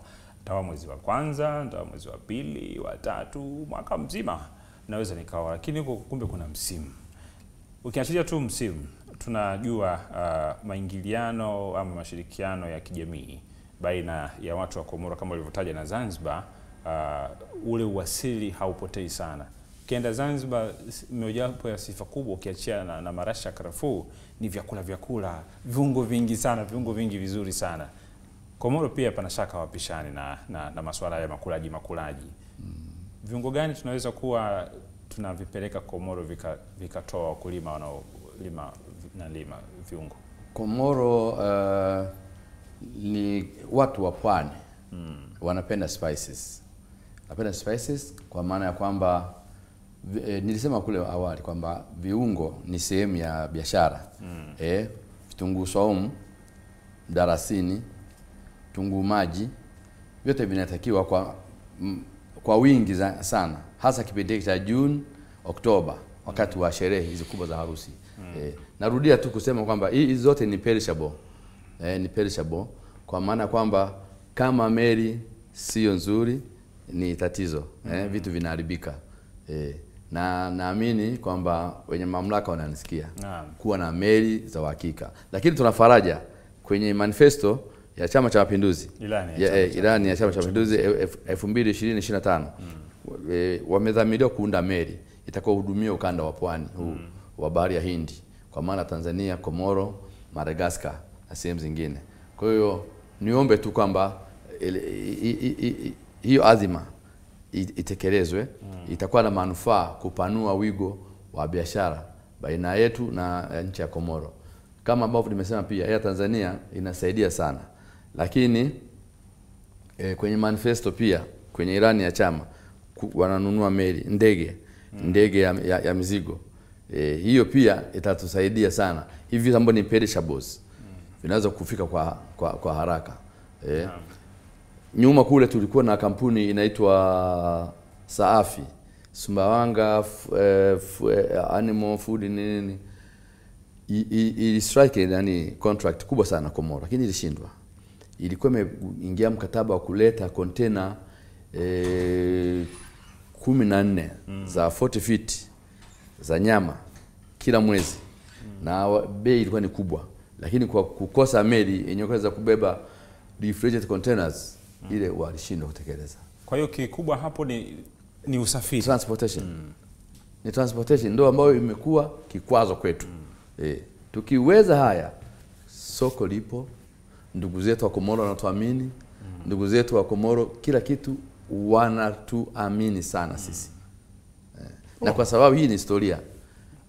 Tawa mwezi wa kwanza, tawa mwezi wa pili, wa tatu, mwaka mzima naweza nikaoa, lakini huko kumbe kuna msimu. Ukiachilia tu msimu, tunajua uh, maingiliano ama mashirikiano ya kijamii baina ya watu wa Komoro kama walivyotaja na Zanzibar, uh, ule uasili haupotei sana. Ukienda Zanzibar, mojawapo ya sifa kubwa ukiachia na, na marasha karafuu ni vyakula vyakula, viungo vingi sana, viungo vingi vizuri sana. Komoro pia pana shaka wapishani na, na, na masuala ya makulaji makulaji. Mm. Viungo gani tunaweza kuwa tunavipeleka Komoro vikatoa vika wakulima wanaolima na lima viungo? Komoro uh, ni watu wa pwani. Mm. Wanapenda spices. Wanapenda spices kwa maana ya kwamba e, nilisema kule awali kwamba viungo ni sehemu ya biashara. Mm. Eh, vitunguu saumu, mdarasini, tungu maji, vyote vinatakiwa kwa m, kwa wingi za, sana, hasa kipindi cha June, Oktoba, wakati wa sherehe hizo kubwa za harusi. Mm. E, narudia tu kusema kwamba hizi zote ni perishable. E, ni perishable kwa maana kwamba kama meli sio nzuri ni tatizo. Mm. E, vitu vinaharibika. E, na naamini kwamba wenye mamlaka wananisikia. Naam. Kuwa na meli za uhakika. Lakini tuna faraja kwenye manifesto ya Chama cha Mapinduzi, ilani ya, ya Chama cha, cha, cha Mapinduzi elfu mbili ishirini na tano, mm. e, wamedhamiria kuunda meli itakayohudumia ukanda wa pwani huu mm. wa bahari ya Hindi, kwa maana Tanzania, Komoro, Madagascar na sehemu zingine. Kwa hiyo niombe tu kwamba hiyo azima itekelezwe. Mm. Itakuwa na manufaa kupanua wigo wa biashara baina yetu na nchi ya Komoro. Kama ambavyo nimesema pia ya Tanzania inasaidia sana. Lakini e, kwenye manifesto pia, kwenye ilani ya chama ku, wananunua meli, ndege, mm. ndege ya, ya, ya mzigo. E, hiyo pia itatusaidia sana. Hivi zambo ni perishables. Mm. Vinaweza kufika kwa, kwa, kwa haraka. E, yeah. Nyuma kule tulikuwa na kampuni inaitwa Saafi, Sumbawanga, f, f, Animal Food, nini. Ili strike yani contract kubwa sana Komoro, lakini ilishindwa. Ilikuwa imeingia mkataba wa kuleta container eh kumi na nne mm. za arobaini feet za nyama kila mwezi. Mm. Na bei ilikuwa ni kubwa, lakini kwa kukosa meli yenye kuweza kubeba refrigerated containers mm. ile walishindwa kutekeleza. Kwa hiyo kikubwa hapo ni ni usafiri, transportation. Mm. Ni transportation ndio ambayo imekuwa kikwazo kwetu. Mm. E, tukiweza haya, soko lipo, ndugu zetu wa Komoro wanatuamini, mm. ndugu zetu wa Komoro kila kitu wanatuamini sana sisi. Mm. E, na oh. kwa sababu hii ni historia.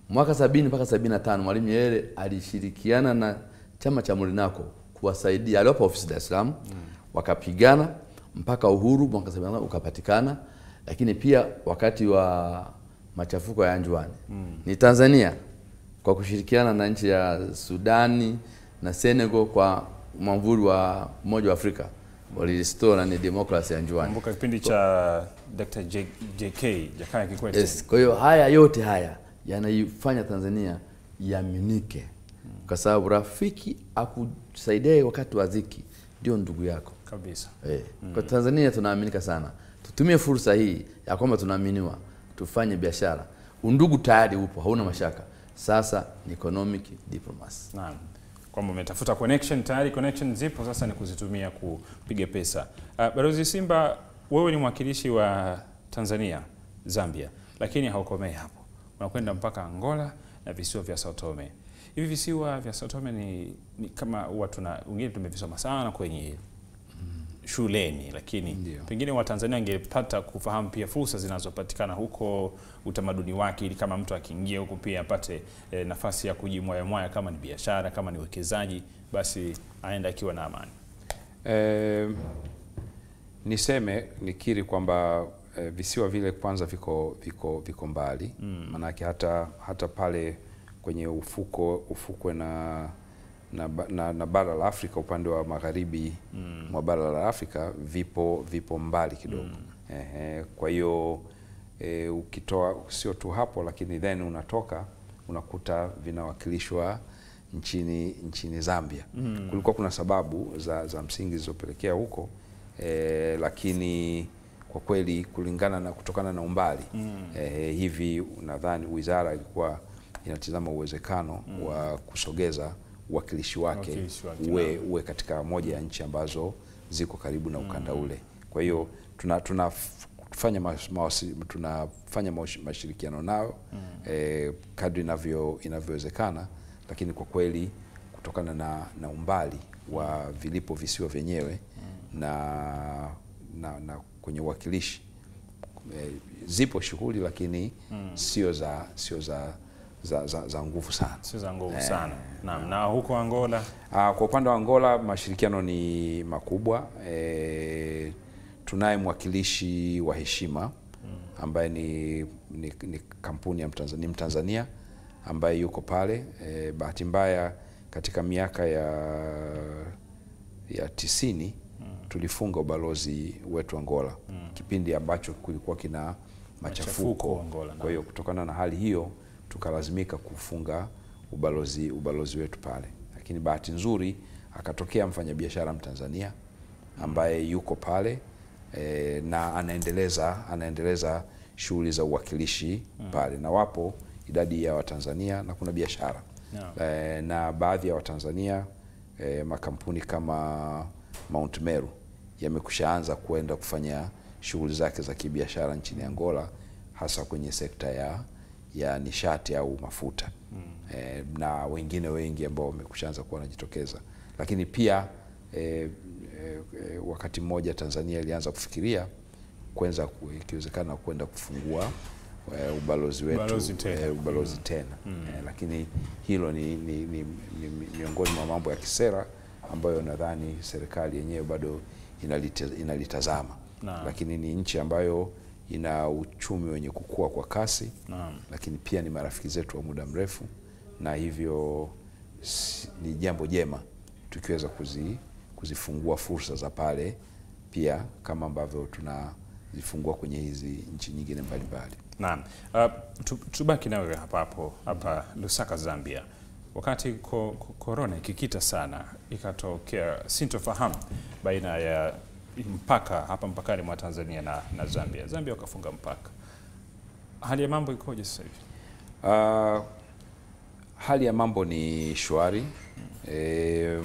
Mwaka sabini mpaka sabini na tano Mwalimu Nyerere alishirikiana na Chama cha Mulinako kuwasaidia, aliwapa ofisi Dar es Salaam, mm. wakapigana mpaka uhuru mwaka sabini na tano ukapatikana, lakini pia wakati wa machafuko ya Anjuani. Mm. Ni Tanzania kwa kushirikiana na nchi ya Sudani na Senegal kwa mwamvuli wa Umoja wa Afrika walirestore ni demokrasia ya Anjuani. Kumbuka kipindi cha Dr. J K Jakaya Kikwete. Yes, kwa hiyo haya yote haya yanaifanya Tanzania iaminike. Kwa sababu rafiki akusaidie wakati wa dhiki ndio ndugu yako kabisa. Eh, mm. kwa Tanzania tunaaminika sana. Tutumie fursa hii ya kwamba tunaaminiwa, tufanye biashara. Undugu tayari upo, hauna mashaka. Sasa ni economic diplomacy. Naam. Kwamba umetafuta connection, tayari connection zipo, sasa ni kuzitumia kupiga pesa. Uh, Balozi Simba, wewe ni mwakilishi wa Tanzania Zambia, lakini haukomei hapo. Unakwenda mpaka Angola na visiwa vya Sao Tome. hivi visiwa vya Sao Tome ni, ni kama watu wengine tumevisoma sana kwenye shuleni, lakini ndiyo, pengine Watanzania wangepata kufahamu pia fursa zinazopatikana huko, utamaduni wake, ili kama mtu akiingia huko pia apate e, nafasi ya kujimwaya mwaya, kama ni biashara, kama ni uwekezaji, basi aenda akiwa na amani. E, niseme nikiri kwamba e, visiwa vile kwanza viko viko viko mbali, mm. manake hata hata pale kwenye ufuko ufukwe na Na, na, na bara la Afrika, upande wa magharibi mm. mwa bara la Afrika vipo vipo mbali kidogo. Mm. Ehe, kwa hiyo e, ukitoa sio tu hapo, lakini then unatoka unakuta vinawakilishwa nchini nchini Zambia. Mm. Kulikuwa kuna sababu za, za msingi zilizopelekea huko, e, lakini kwa kweli kulingana na kutokana na umbali mm. e, hivi nadhani wizara ilikuwa inatizama uwezekano mm. wa kusogeza wakilishi wake uwe, uwe katika moja ya nchi ambazo ziko karibu na ukanda ule. Kwa hiyo tuna tunafanya tunafanya mashirikiano nao mm. eh, kadri inavyo inavyowezekana, lakini kwa kweli kutokana na, na umbali wa vilipo visiwa vyenyewe mm. na, na na kwenye wakilishi eh, zipo shughuli, lakini mm. sio za sio za za za, za nguvu sana. Sio za nguvu sana. Eh, na, na huko Angola, ah, kwa upande wa Angola mashirikiano ni makubwa. Eh, tunaye mwakilishi wa heshima ambaye ni ni, ni kampuni ya Mtanzania Mtanzania ambaye yuko pale. Eh, bahati mbaya katika miaka ya ya tisini hmm. tulifunga ubalozi wetu Angola. Hmm. Kipindi ambacho kulikuwa kina machafuko Angola. Kwa hiyo kutokana na hali hiyo tukalazimika kufunga ubalozi ubalozi wetu pale, lakini bahati nzuri akatokea mfanyabiashara Mtanzania ambaye yuko pale e, na anaendeleza anaendeleza shughuli za uwakilishi hmm. pale, na wapo idadi ya Watanzania na kuna biashara yeah. e, na baadhi ya Watanzania e, makampuni kama Mount Meru yamekushaanza kuenda kufanya shughuli zake za kibiashara nchini Angola, hasa kwenye sekta ya ya nishati au mafuta mm. e, na wengine wengi ambao wamekushaanza kuwa wanajitokeza, lakini pia e, e, wakati mmoja Tanzania ilianza kufikiria kwanza ikiwezekana kwenda kufungua e, ubalozi wetu ubalozi tena, e, ubalozi tena. Mm. E, lakini hilo ni ni, ni, ni, ni miongoni mwa mambo ya kisera ambayo nadhani serikali yenyewe bado inalitazama, na lakini ni nchi ambayo ina uchumi wenye kukua kwa kasi naam. Lakini pia ni marafiki zetu wa muda mrefu, na hivyo ni jambo jema tukiweza kuzi, kuzifungua fursa za pale pia kama ambavyo tunazifungua kwenye hizi nchi nyingine mbalimbali. Naam. Uh, tubaki nawe hapa hapo hapa Lusaka, Zambia. Wakati ko, ko, corona ikikita sana, ikatokea sintofahamu baina ya mpaka hapa mpakani mwa Tanzania na, na Zambia. Zambia wakafunga mpaka. Hali ya mambo ikoje sasa hivi? Uh, hali ya mambo ni shwari. Hmm. E,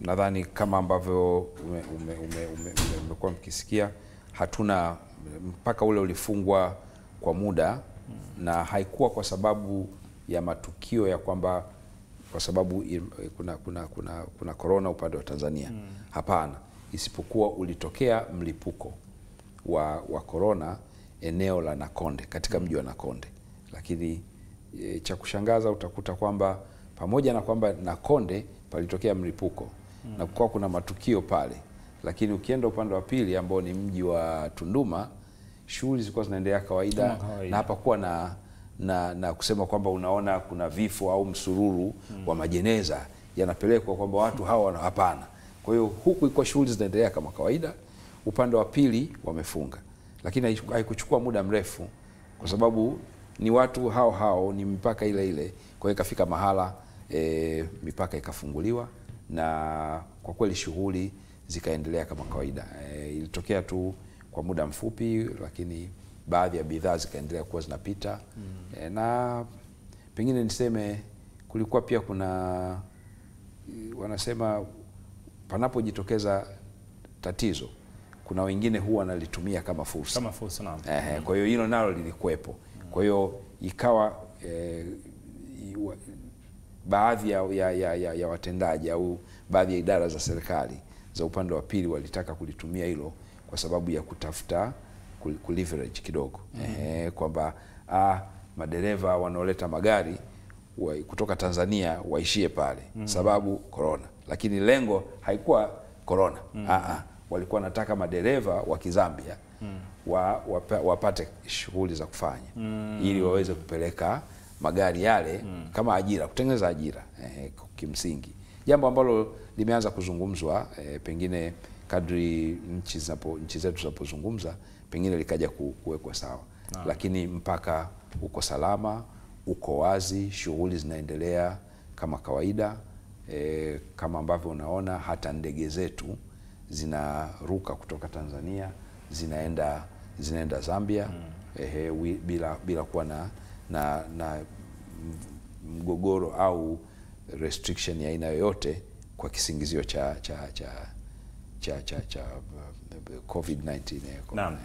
nadhani kama ambavyo ume, ume, ume, ume, umekuwa mkisikia, hatuna mpaka ule ulifungwa kwa muda hmm. na haikuwa kwa sababu ya matukio ya kwamba kwa sababu kuna kuna kuna kuna corona upande wa Tanzania. Hmm. Hapana. Isipokuwa ulitokea mlipuko wa wa corona eneo la Nakonde, katika mji wa Nakonde. Lakini e, cha kushangaza utakuta kwamba pamoja na kwamba Nakonde palitokea mlipuko mm. na kwa kuna matukio pale, lakini ukienda upande wa pili ambao ni mji wa Tunduma, shughuli zilikuwa zinaendelea kawaida, kawaida na hapa kuwa na na, na kusema kwamba unaona kuna vifo au msururu mm. wa majeneza yanapelekwa kwamba watu hawa, hapana. Kwa hiyo huku iko shughuli zinaendelea kama kawaida. Upande wa pili wamefunga, lakini haikuchukua muda mrefu kwa sababu ni watu hao hao, ni mipaka ile ile. Kwa hiyo ikafika mahala e, mipaka ikafunguliwa na kwa kweli shughuli zikaendelea kama kawaida. E, ilitokea tu kwa muda mfupi, lakini baadhi ya bidhaa zikaendelea kuwa zinapita mm. e, na pengine niseme kulikuwa pia kuna wanasema panapojitokeza tatizo kuna wengine huwa wanalitumia kama fursa. Kama fursa naam. Eh, kwa hiyo hilo nalo lilikuepo. Kwa hiyo ikawa e, baadhi ya, ya, ya, ya, ya watendaji au baadhi ya idara za serikali za upande wa pili walitaka kulitumia hilo kwa sababu ya kutafuta kuleverage kidogo. Mm -hmm. Eh, kwamba ah, madereva wanaoleta magari wa, kutoka Tanzania waishie pale. Mm -hmm. Sababu corona. Lakini lengo haikuwa corona. Mm -hmm. Ah, ah, walikuwa nataka madereva wa Kizambia mm -hmm. wa, wa, wapate shughuli za kufanya mm -hmm. ili waweze kupeleka magari yale mm. kama ajira, kutengeneza ajira eh, kimsingi. Jambo ambalo limeanza kuzungumzwa eh, pengine kadri nchi zapo, nchi zetu zinapozungumza pengine likaja kuwekwa sawa. Ah. Lakini mpaka uko salama, uko wazi, shughuli zinaendelea kama kawaida eh, kama ambavyo unaona hata ndege zetu zinaruka kutoka Tanzania zinaenda zinaenda Zambia mm. eh, we, bila bila kuwa na na na mgogoro au restriction ya aina yoyote kwa kisingizio cha cha cha cha cha, cha COVID nineteen. Naam.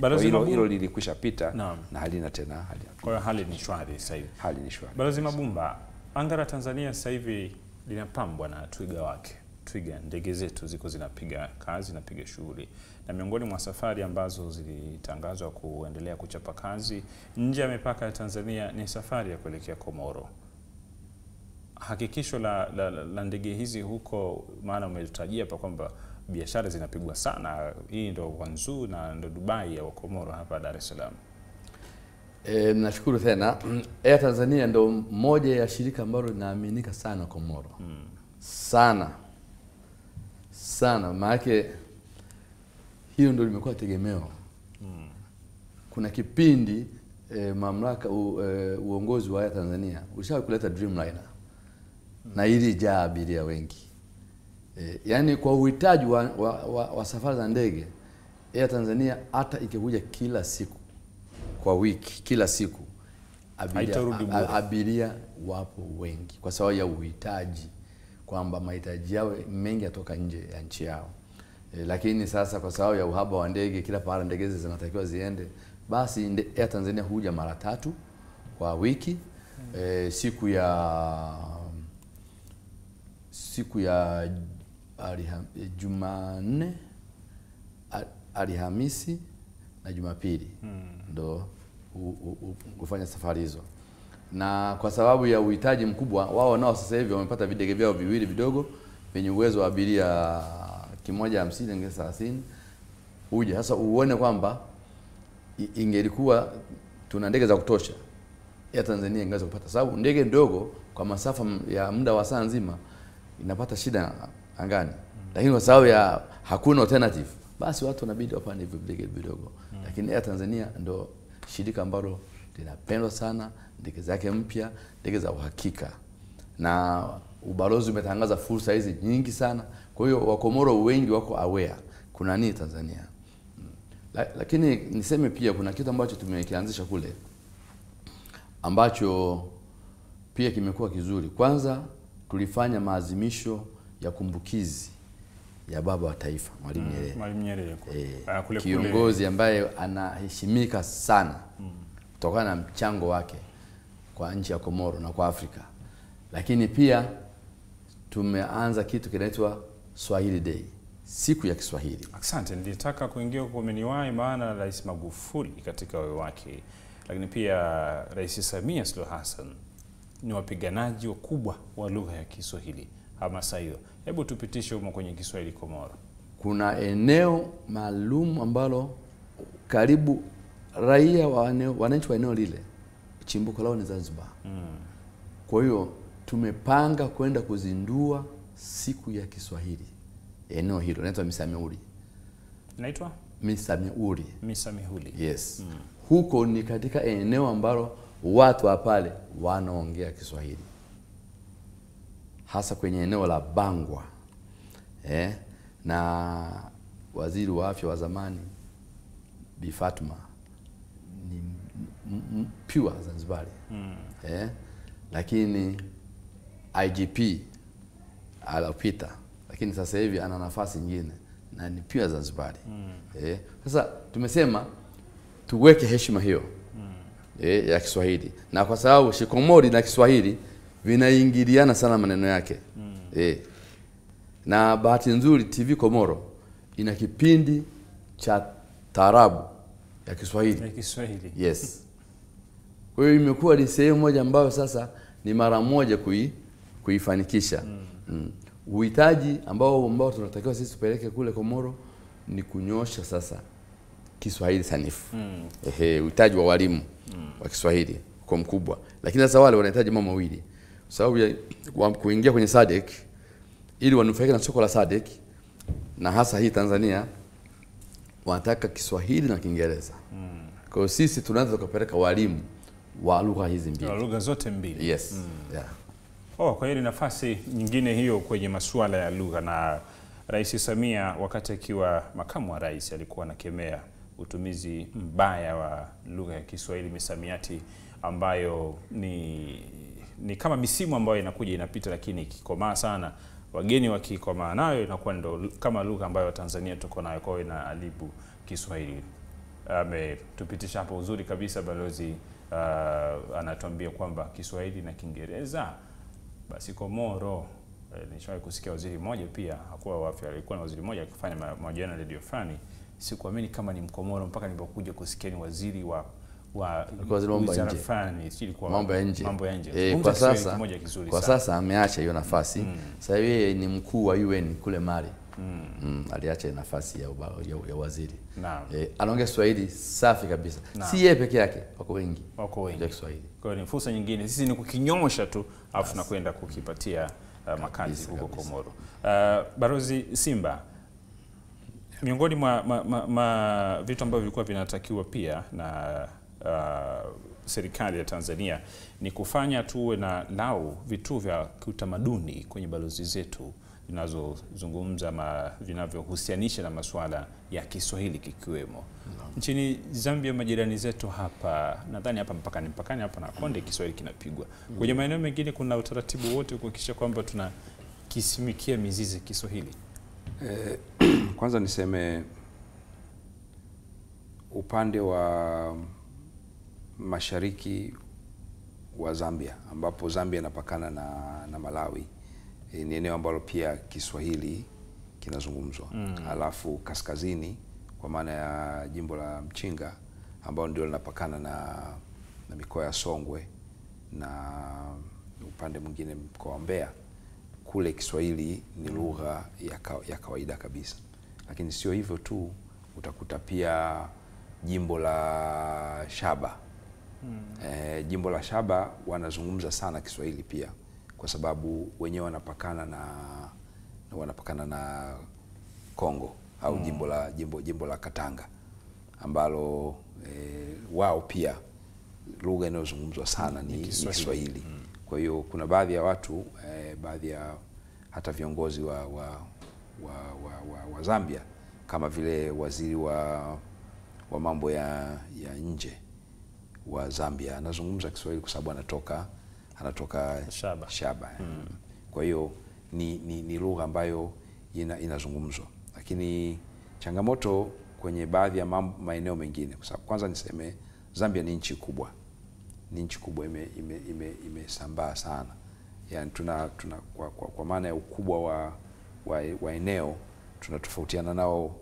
Baraza hilo lilikwisha pita na, na halina tena hali. Kwa hali ni shwari sasa hivi. Hali ni shwari. Baraza Mabumba, anga la Tanzania sasa hivi linapambwa na twiga wake. Twiga, ndege zetu ziko zinapiga kazi, zinapiga shughuli. Na miongoni mwa safari ambazo zilitangazwa kuendelea kuchapa kazi nje ya mipaka ya Tanzania ni safari ya kuelekea Komoro. Hakikisho la, la, la, la ndege hizi huko, maana umetutajia hapa kwamba biashara zinapigwa sana. Hii ndo Wanzu na ndo Dubai ya Komoro hapa Dar es Salaam. E, nashukuru tena. Air Tanzania ndo moja ya shirika ambalo linaaminika sana Komoro. Hmm. Sana. Sana, maana hiyo ndio limekuwa tegemeo. Mm. Kuna kipindi eh, mamlaka u, eh, uongozi wa Tanzania ushawahi kuleta Dreamliner. Mm. Na ili jaa abiria wengi. Eh, yani kwa uhitaji wa, wa, wa, wa safari za ndege ya Tanzania hata ikikuja kila siku kwa wiki, kila siku abiria, abiria wapo wengi kwa sababu ya uhitaji. Kwamba mahitaji yao mengi yatoka nje ya nchi yao. E, lakini sasa kwa sababu ya uhaba wa ndege, kila pahali ndege zinatakiwa ziende, basi Air Tanzania huja mara tatu kwa wiki. E, siku ya siku ya Jumanne, Alhamisi na Jumapili ndo hmm. kufanya safari hizo. Na kwa sababu ya uhitaji mkubwa wao nao sasa hivi wamepata videge vyao viwili vidogo venye uwezo wa abiria kimoja hamsini na thelathini uje sasa uone kwamba ingelikuwa tuna ndege za kutosha ya Tanzania ingeweza kupata, sababu ndege ndogo kwa masafa ya muda wa saa nzima inapata shida angani. Lakini kwa sababu ya hakuna alternative basi watu wanabidi wapande videge vidogo. Lakini ya Tanzania ndo shirika ambalo linapendwa sana, ndege zake mpya, ndege za uhakika. Na ubalozi umetangaza fursa hizi nyingi sana. Kwa hiyo Wakomoro wengi wako aware kuna nini Tanzania. Lakini niseme pia kuna kitu ambacho tumekianzisha kule ambacho pia kimekuwa kizuri. Kwanza tulifanya maazimisho ya kumbukizi ya baba wa taifa Mwalimu Nyerere. Mwalimu Nyerere kule, kiongozi ambaye anaheshimika sana kutokana na mchango wake kwa nchi ya Komoro na kwa Afrika. Lakini pia tumeanza kitu kinaitwa Swahili Day, siku ya Kiswahili. Asante, nilitaka kuingia kwa meniwai maana Rais Magufuli katika wewe wake. Lakini pia Rais Samia Suluhu Hassan ni wapiganaji wakubwa wa lugha ya Kiswahili. Hamasa hiyo, hebu tupitishe huko kwenye Kiswahili Komoro. Kuna eneo maalum ambalo karibu raia wananchi wa eneo lile chimbuko lao ni Zanzibar. Mm. Kwa hiyo tumepanga kwenda kuzindua siku ya Kiswahili eneo hilo inaitwa Misami Uri. Inaitwa Misami Uri. Misami Uri. Yes. Mm. Huko ni katika eneo ambalo watu wa pale wanaongea Kiswahili. Hasa kwenye eneo la Bangwa. Eh? Na waziri wa afya wa zamani Bi Fatma ni pure Zanzibar. Mm. Eh? Lakini I G P alopita, lakini sasa hivi ana nafasi nyingine na ni pure Zanzibar. Mm. Eh? Sasa tumesema tuweke heshima hiyo mm. eh, ya Kiswahili. Na kwa sababu Shikomori na Kiswahili vinaingiliana sana maneno yake. Mm. E. Na bahati nzuri T V Komoro ina kipindi cha taarabu ya Kiswahili. Ya Kiswahili. Yes. Kwa hiyo imekuwa ni sehemu moja ambayo sasa ni mara moja kui kuifanikisha. Mm. Mm. Uhitaji ambao ambao tunatakiwa sisi tupeleke kule Komoro ni kunyosha sasa Kiswahili sanifu. Mm. Ehe, uhitaji wa walimu mm. wa Kiswahili kwa mkubwa. Lakini sasa wale wanahitaji mambo mawili. Kwa sababu ya kuingia kwenye Sadik ili wanufaike na soko la Sadik na hasa hii Tanzania wanataka Kiswahili na Kiingereza. Mm. Kwa hiyo sisi tunaanza kupeleka walimu wa lugha hizi mbili. Wa lugha zote mbili. Yes. Mm. Yeah. Oh, kwa hiyo nafasi nyingine hiyo kwenye masuala ya lugha, na Rais Samia wakati akiwa makamu wa rais alikuwa anakemea utumizi mbaya wa lugha ya Kiswahili, misamiati ambayo ni ni kama misimu ambayo inakuja inapita, lakini ikikomaa sana wageni wakikomaa nayo inakuwa ndo kama lugha ambayo Tanzania tuko nayo, kwa hiyo inaalibu Kiswahili. Ametupitisha hapo uzuri kabisa balozi, uh, anatuambia kwamba Kiswahili na Kiingereza basi Komoro. E, nishawahi kusikia waziri mmoja pia hakuwa wapi, alikuwa na waziri mmoja akifanya mahojiano radio fulani, sikuamini kama ni Mkomoro mpaka nilipokuja kusikia ni waziri wa wa mambo ya nje, mambo ya nje, mambo ya nje. Kwa sasa kwa sasa ameacha hiyo nafasi. Mm. Sasa yeye ni mkuu wa U N kule Mali. Mm. Mm, aliacha nafasi ya, uba, ya, ya waziri. Naam. E, anaongea Kiswahili safi kabisa. Naam. Si yeye peke yake, wako wengi. Wako wengi. Kiswahili. Kwa hiyo ni fursa nyingine. Sisi ni kukinyosha tu afu na kwenda kukipatia uh, makazi huko Komoro. Uh, Barozi Simba, miongoni mwa ma, ma, ma, vitu ambavyo vilikuwa vinatakiwa pia na uh, serikali ya Tanzania ni kufanya tuwe na lau vitu vya kiutamaduni kwenye balozi zetu vinazozungumza ma vinavyohusianisha na masuala ya Kiswahili kikiwemo. No. Nchini Zambia majirani zetu hapa, nadhani hapa mpakani mpakani hapa Nakonde Kiswahili kinapigwa. Mm. Kwenye maeneo mengine kuna utaratibu wote kuhakikisha kwamba tuna kisimikia mizizi Kiswahili. Eh, kwanza niseme upande wa mashariki wa Zambia ambapo Zambia inapakana na, na Malawi, ni eneo ambalo pia Kiswahili kinazungumzwa. Mm. Alafu kaskazini kwa maana ya jimbo la Mchinga ambao ndio linapakana na na mikoa ya Songwe na upande mwingine mkoa wa Mbeya, kule Kiswahili ni lugha ya, ka, ya kawaida kabisa. Lakini sio hivyo tu, utakuta pia jimbo la Shaba. Mm. E, jimbo la Shaba wanazungumza sana Kiswahili pia kwa sababu wenyewe wanapakana na, na wanapakana na Kongo au mm. jimbo la jimbo jimbo la Katanga ambalo e, wao pia lugha inayozungumzwa sana ni, ni Kiswahili. Mm. Kwa hiyo kuna baadhi ya watu e, baadhi ya hata viongozi wa wa, wa wa wa wa Zambia kama vile waziri wa wa mambo ya ya nje wa Zambia anazungumza Kiswahili kwa sababu anatoka anatoka Shaba. Shaba. Mm. Kwa hiyo ni ni, ni lugha ambayo ina, inazungumzwa. Lakini changamoto kwenye baadhi ya maeneo mengine, kwa sababu kwanza niseme Zambia ni nchi kubwa. Ni nchi kubwa imesambaa ime, ime, ime sana. Yaani tuna tuna kwa kwa, kwa maana ya ukubwa wa wa, wa eneo tunatofautiana nao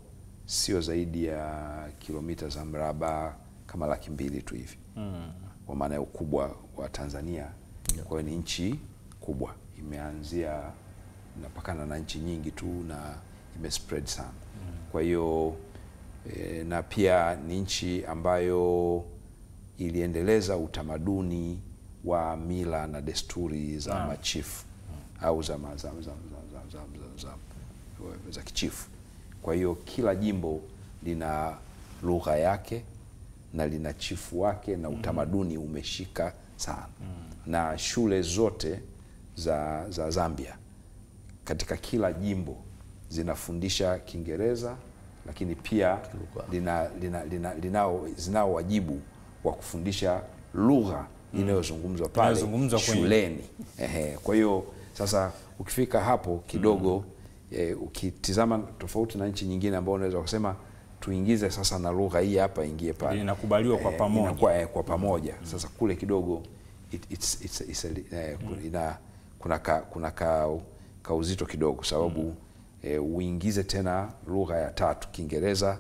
sio zaidi ya kilomita za mraba kama laki mbili tu hivi. Mm. Kwa maana ya ukubwa wa Tanzania. Kwa hiyo ni nchi kubwa, imeanzia inapakana na nchi nyingi tu na imespread sana. Mm. Kwa hiyo e, na pia ni nchi ambayo iliendeleza utamaduni wa mila na desturi za ah. machifu ah. au za za za za za za za kichifu. Kwa hiyo kila jimbo lina lugha yake na lina chifu wake na utamaduni umeshika sana. Mm. Na shule zote za, za Zambia katika kila jimbo zinafundisha Kiingereza, lakini pia lina, lina, lina, linao zinao wajibu wa kufundisha lugha mm. inayozungumzwa pale shuleni. Ehe, kwa hiyo sasa ukifika hapo kidogo mm. e, ukitizama tofauti na nchi nyingine ambao unaweza kusema tuingize sasa na lugha hii hapa ingie pale, inakubaliwa kwa pamoja, e, kwa, e, kwa pamoja. Sasa kule kidogo it, it's it's it's a, eh, mm. ina kuna ka, kuna ka, ka uzito kidogo sababu mm. eh, uingize tena lugha ya tatu Kiingereza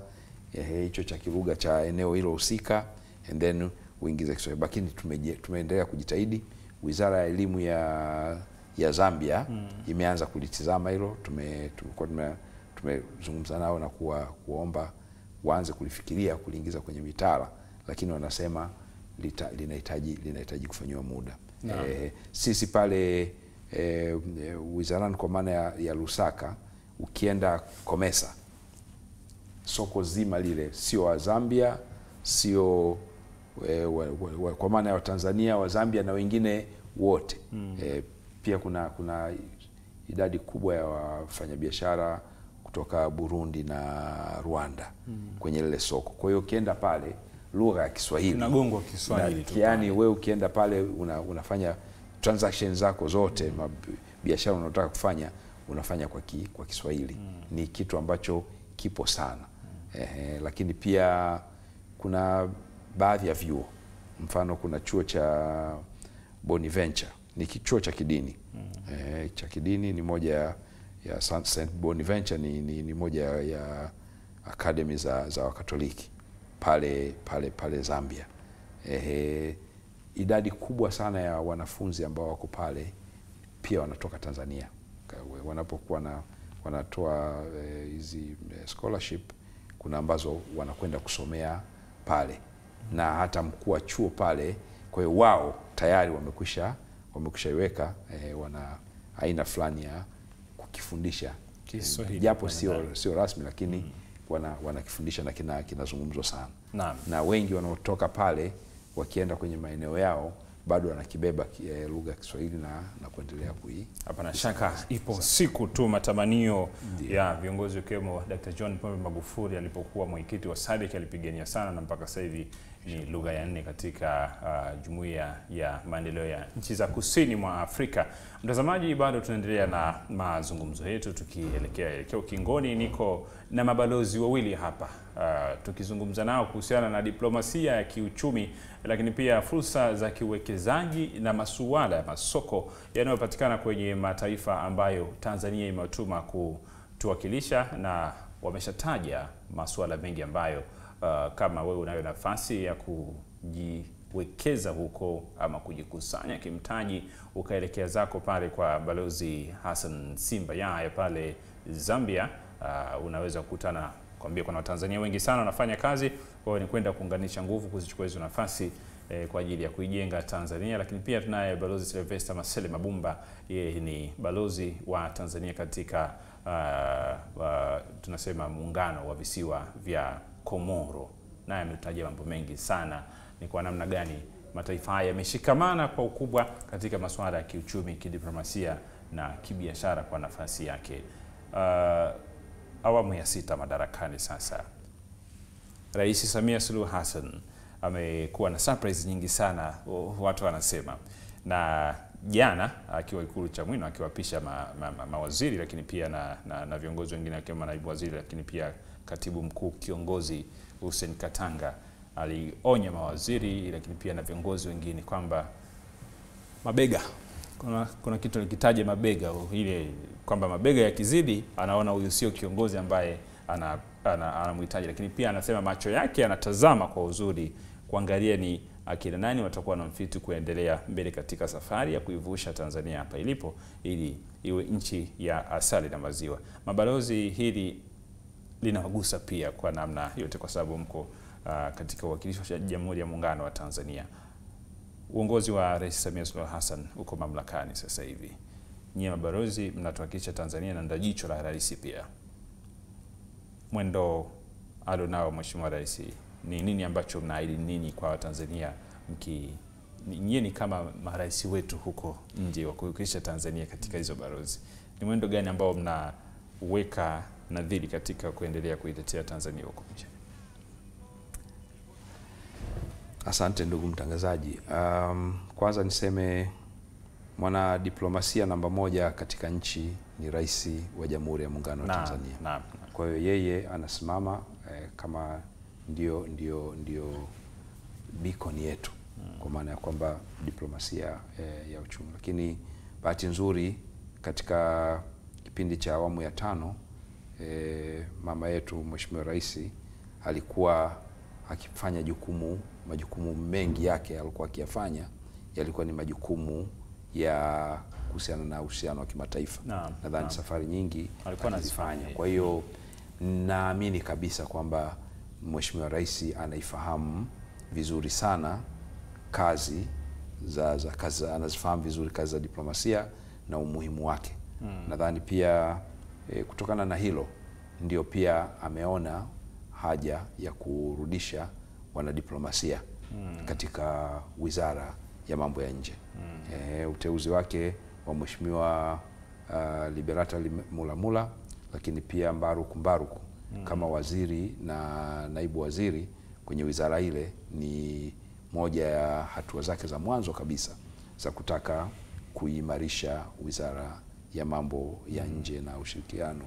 eh, hicho cha kilugha cha eneo hilo husika, and then uingize Kiswahili. Lakini tumeendelea kujitahidi. Wizara ya elimu ya ya Zambia mm. imeanza kulitizama hilo. Tume tumekuwa tumezungumza nao na kuwa, kuomba waanze kulifikiria kuliingiza kwenye mitaala, lakini wanasema linahitaji linahitaji kufanywa muda. E, sisi pale e, wizarani kwa maana ya, ya Lusaka, ukienda COMESA, soko zima lile sio wa Zambia, sio e, wa, wa, wa, kwa maana ya Tanzania, wa Zambia na wengine wote. Mm. E, pia kuna kuna idadi kubwa ya wafanyabiashara kutoka Burundi na Rwanda mm. kwenye lile soko. Kwa hiyo ukienda pale lugha ya Kiswahili tunagongwa Kiswahili tu. Yaani wewe ukienda pale una, unafanya transactions zako zote mm. biashara unayotaka kufanya unafanya kwa ki, kwa Kiswahili. Mm. Ni kitu ambacho kipo sana. Mm. Eh, lakini pia kuna baadhi ya vyuo. Mfano kuna chuo cha Bonaventure, ni kichuo cha kidini. Mm. Eh, cha kidini ni moja ya Saint Bonaventure ni, ni ni moja ya academy za za Wakatoliki pale pale pale Zambia. Ehe, idadi kubwa sana ya wanafunzi ambao wako pale pia wanatoka Tanzania. Wanapokuwa na wanatoa hizi e, scholarship kuna ambazo wanakwenda kusomea pale. Na hata mkuu wa chuo pale, kwa hiyo wao tayari wamekwisha wamekishaiweka e, wana aina fulani ya kufundisha Kiswahili, japo sio sio rasmi, lakini mm. wana wanakifundisha na kina kinazungumzwa sana. Naam. Na wengi wanaotoka pale wakienda kwenye maeneo yao bado wanakibeba eh, lugha ya Kiswahili na na kuendelea kui. Hapana shaka ipo siku tu matamanio mm. ya viongozi kama Daktari John Pombe Magufuli alipokuwa mwenyekiti wa Sadik alipigania sana, na mpaka sasa hivi ni lugha ya nne katika uh, jumuiya ya maendeleo ya nchi za kusini mwa Afrika. Mtazamaji, bado tunaendelea na mazungumzo yetu tukielekea elekea ukingoni. Niko na mabalozi wawili hapa uh, tukizungumza nao kuhusiana na diplomasia ya kiuchumi, lakini pia fursa za kiwekezaji na masuala ya masoko yanayopatikana kwenye mataifa ambayo Tanzania imetuma kutuwakilisha, na wameshataja masuala mengi ambayo Uh, kama wewe unayo nafasi ya kujiwekeza huko ama kujikusanya kimtaji ukaelekea zako pale kwa balozi Hassan Simba yeye pale Zambia, uh, unaweza kukutana. Kwambia kuna Watanzania wengi sana wanafanya kazi, kwa hiyo ni kwenda kuunganisha nguvu kuzichukua hizo nafasi eh, kwa ajili ya kuijenga Tanzania. Lakini pia tunaye balozi Silvestra Masele Mabumba, yeye ni balozi wa Tanzania katika uh, uh, tunasema muungano wa visiwa vya Komoro, naye ametutajia mambo mengi sana ni kwa namna gani mataifa haya yameshikamana kwa ukubwa katika masuala ya kiuchumi, kidiplomasia na kibiashara kwa nafasi yake. Uh, awamu ya sita madarakani sasa, Rais Samia Suluhu Hassan amekuwa na surprise nyingi sana, watu wanasema. Na jana akiwa Ikulu cha Mwino akiwapisha mawaziri ma, ma, ma lakini pia na na, na viongozi wengine kama naibu waziri, lakini pia Katibu Mkuu Kiongozi Hussein Katanga alionya mawaziri, lakini pia na viongozi wengine kwamba mabega, kuna kuna kitu likitaje mabega, ile kwamba mabega yakizidi anaona huyu sio kiongozi ambaye anamhitaji, lakini pia anasema macho yake anatazama kwa uzuri kuangalia ni akina nani watakuwa na mfiti kuendelea mbele katika safari ya kuivusha Tanzania hapa ilipo ili iwe nchi ya asali na maziwa. Mabalozi, hili linawagusa pia kwa namna yote kwa sababu mko uh, katika uwakilishi wa Jamhuri ya Muungano wa Tanzania. Uongozi wa Rais Samia Suluhu Hassan uko mamlakani sasa hivi. Nyie mabalozi mnatuwakilisha Tanzania na ndio jicho la rais pia. Mwendo alionao Mheshimiwa Rais, ni nini ambacho mnaahidi nini kwa Watanzania mki nyie ni kama marais wetu huko nje wa kuwakilisha Tanzania katika hizo balozi? Ni mwendo gani ambao mnaweka nadhiri katika kuendelea kuitetea Tanzania huko nje? Asante ndugu mtangazaji. Um, kwanza niseme mwana diplomasia namba moja katika nchi ni Rais wa Jamhuri ya Muungano wa Tanzania. Na, na, na. Kwa hiyo yeye anasimama eh, kama ndio ndio ndio beacon yetu. kwa maana ya kwamba diplomasia e, ya uchumi. Lakini bahati nzuri katika kipindi cha awamu ya tano e, mama yetu Mheshimiwa Rais alikuwa akifanya jukumu majukumu mengi yake alikuwa akiyafanya yalikuwa ni majukumu ya kuhusiana na uhusiano wa kimataifa. Nadhani na safari nyingi alikuwa anazifanya. Kwa hiyo naamini kabisa kwamba Mheshimiwa Rais anaifahamu vizuri sana kazi za, za kazi anazifahamu vizuri kazi za diplomasia na umuhimu wake. Hmm. Nadhani pia e, kutokana na hilo ndio pia ameona haja ya kurudisha wanadiplomasia hmm. katika wizara ya mambo ya nje. Hmm. E, uteuzi wake wa Mheshimiwa uh, Liberata Mulamula, lakini pia Mbaruku Mbaruku hmm. kama waziri na naibu waziri kwenye wizara ile ni moja ya hatua zake za mwanzo kabisa za kutaka kuimarisha wizara ya mambo ya nje na ushirikiano